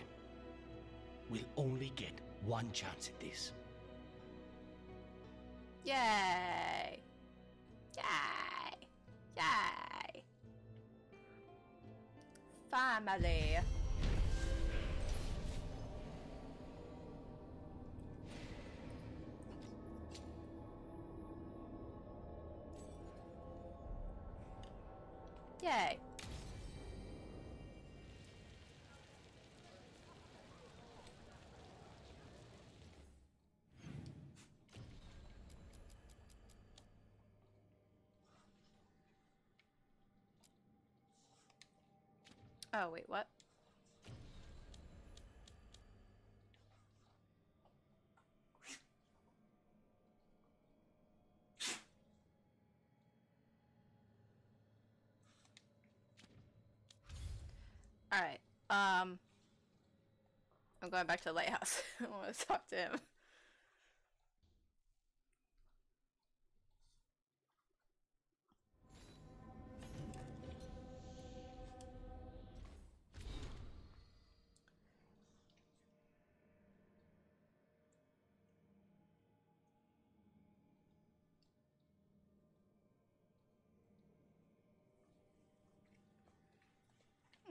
We'll only get one chance at this. Yay! Yay! Yay! Family. Oh, wait, what? Alright, um... I'm going back to the lighthouse. I want to talk to him.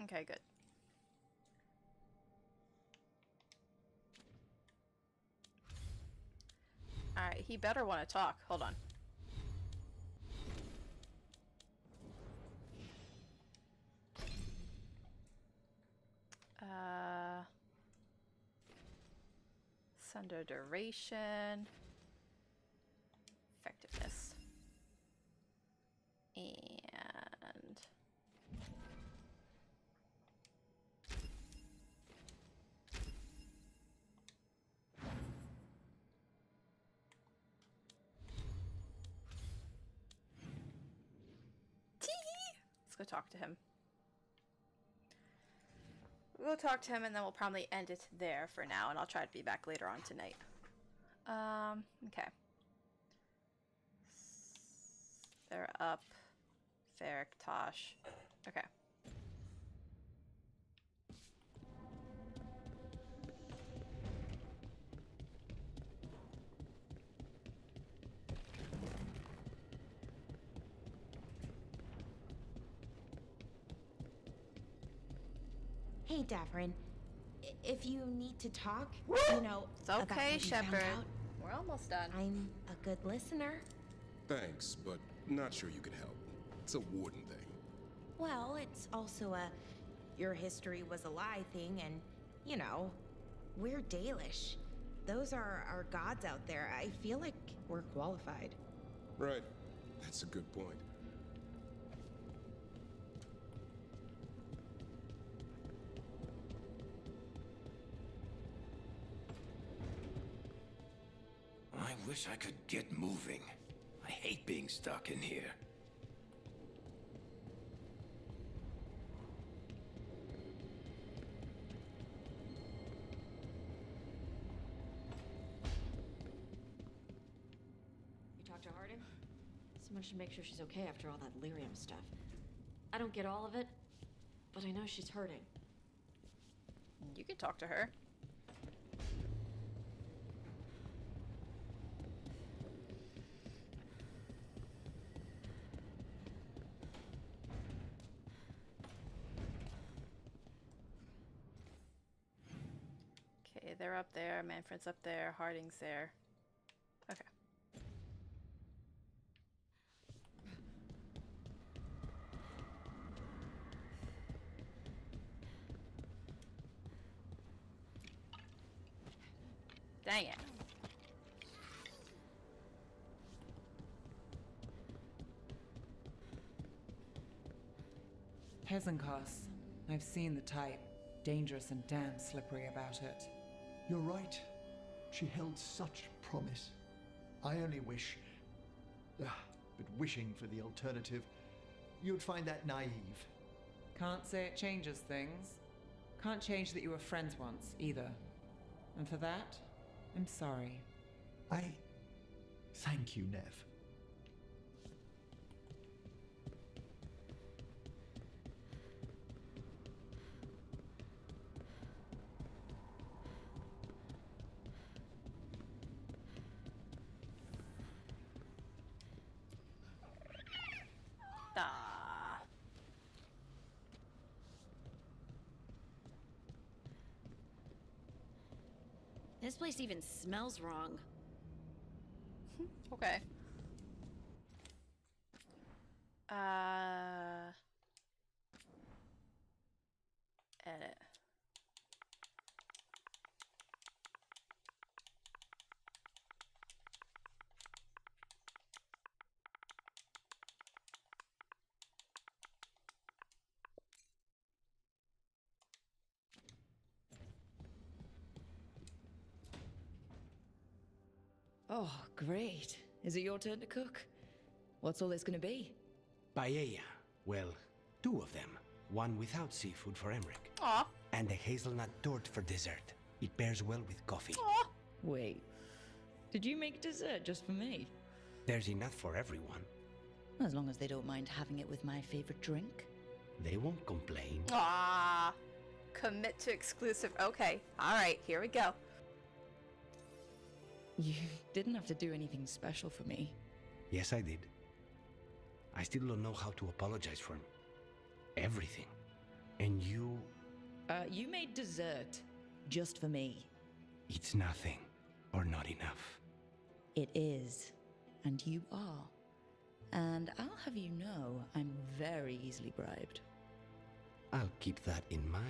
Okay, good. Alright, he better want to talk. Hold on. Uh, Sunder duration. Effectiveness. And... Let's go talk to him. We'll talk to him and then we'll probably end it there for now, and I'll try to be back later on tonight. Um, okay. They're up. Ferric, Taash. Okay. Hey, Davrin, if you need to talk, you know, it's okay, Shepard. We're almost done. I'm a good listener. Thanks, but not sure you can help. It's a warden thing. Well, it's also a your history was a lie thing, and, you know, we're Dalish. Those are our gods out there. I feel like we're qualified. Right. That's a good point. I wish I could get moving. I hate being stuck in here. You talked to Harding? Someone should make sure she's okay after all that lyrium stuff. I don't get all of it, but I know she's hurting. You can talk to her. They're up there, Manfred's up there, Harding's there. Okay. Dang it. Hezenkos. I've seen the type. Dangerous and damn slippery about it. You're right. She held such promise. I only wish... Uh, but wishing for the alternative, you'd find that naive. Can't say it changes things. Can't change that you were friends once, either. And for that, I'm sorry. I... Thank you, Nev. This place even smells wrong. Okay. Uh... Edit. Oh, great. Is it your turn to cook? What's all this gonna be? Paella. Well, two of them. One without seafood for Emmerich. Aww. And a hazelnut torte for dessert. It pairs well with coffee. Aww. Wait, did you make dessert just for me? There's enough for everyone. As long as they don't mind having it with my favorite drink. They won't complain. Ah, commit to exclusive. Okay, all right, here we go. You didn't have to do anything special for me. Yes, I did. I still don't know how to apologize for everything. And you... Uh, you made dessert just for me. It's nothing, or not enough. It is, and you are. And I'll have you know, I'm very easily bribed. I'll keep that in mind.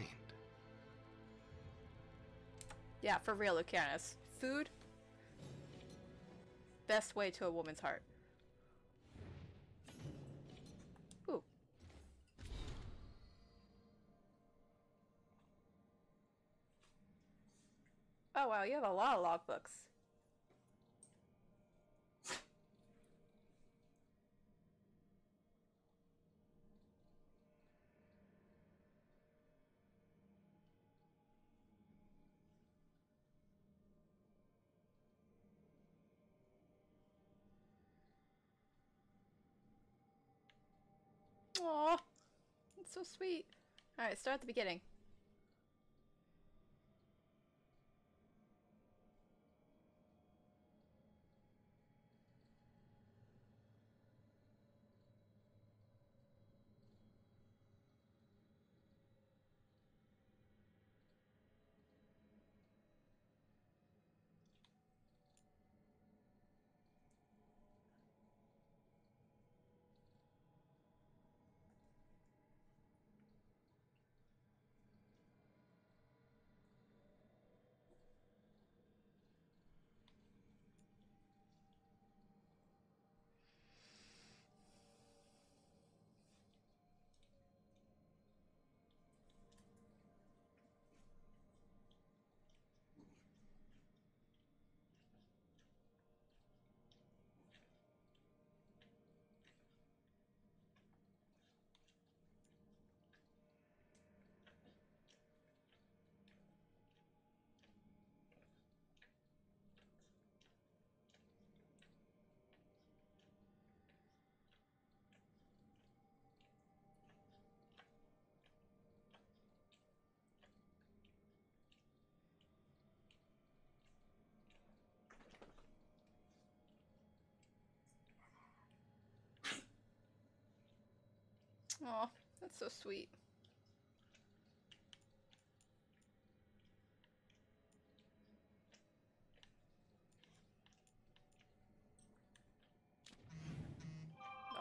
Yeah, for real, Lucanis. Food, best way to a woman's heart. Ooh. Oh wow, you have a lot of logbooks. Aw, it's so sweet. All right, start at the beginning. Aw, that's so sweet.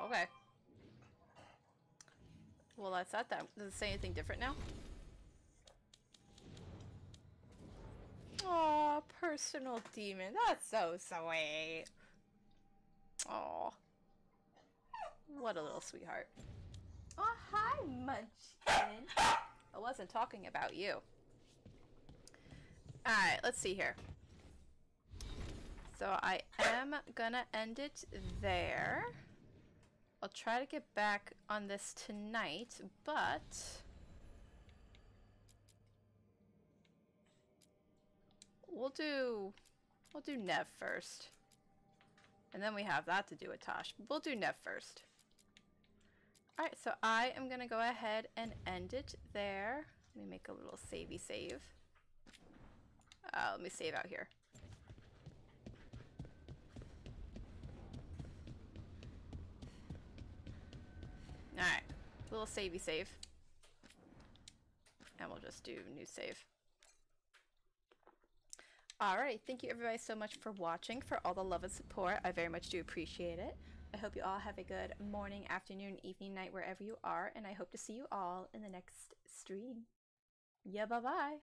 Okay. Well, that's that then. Does it say anything different now? Aw, personal demon. That's so sweet. Aw. What a little sweetheart. Oh, hi, Munchkin. I wasn't talking about you. Alright, let's see here. So I am gonna end it there. I'll try to get back on this tonight, but... We'll do... We'll do Nev first. And then we have that to do with Taash. We'll do Nev first. Alright, so I am going to go ahead and end it there. Let me make a little savey save. Uh, let me save out here. Alright, little savey save. And we'll just do new save. Alright, thank you everybody so much for watching, for all the love and support. I very much do appreciate it. I hope you all have a good morning, afternoon, evening, night, wherever you are, and I hope to see you all in the next stream. Yeah, bye-bye!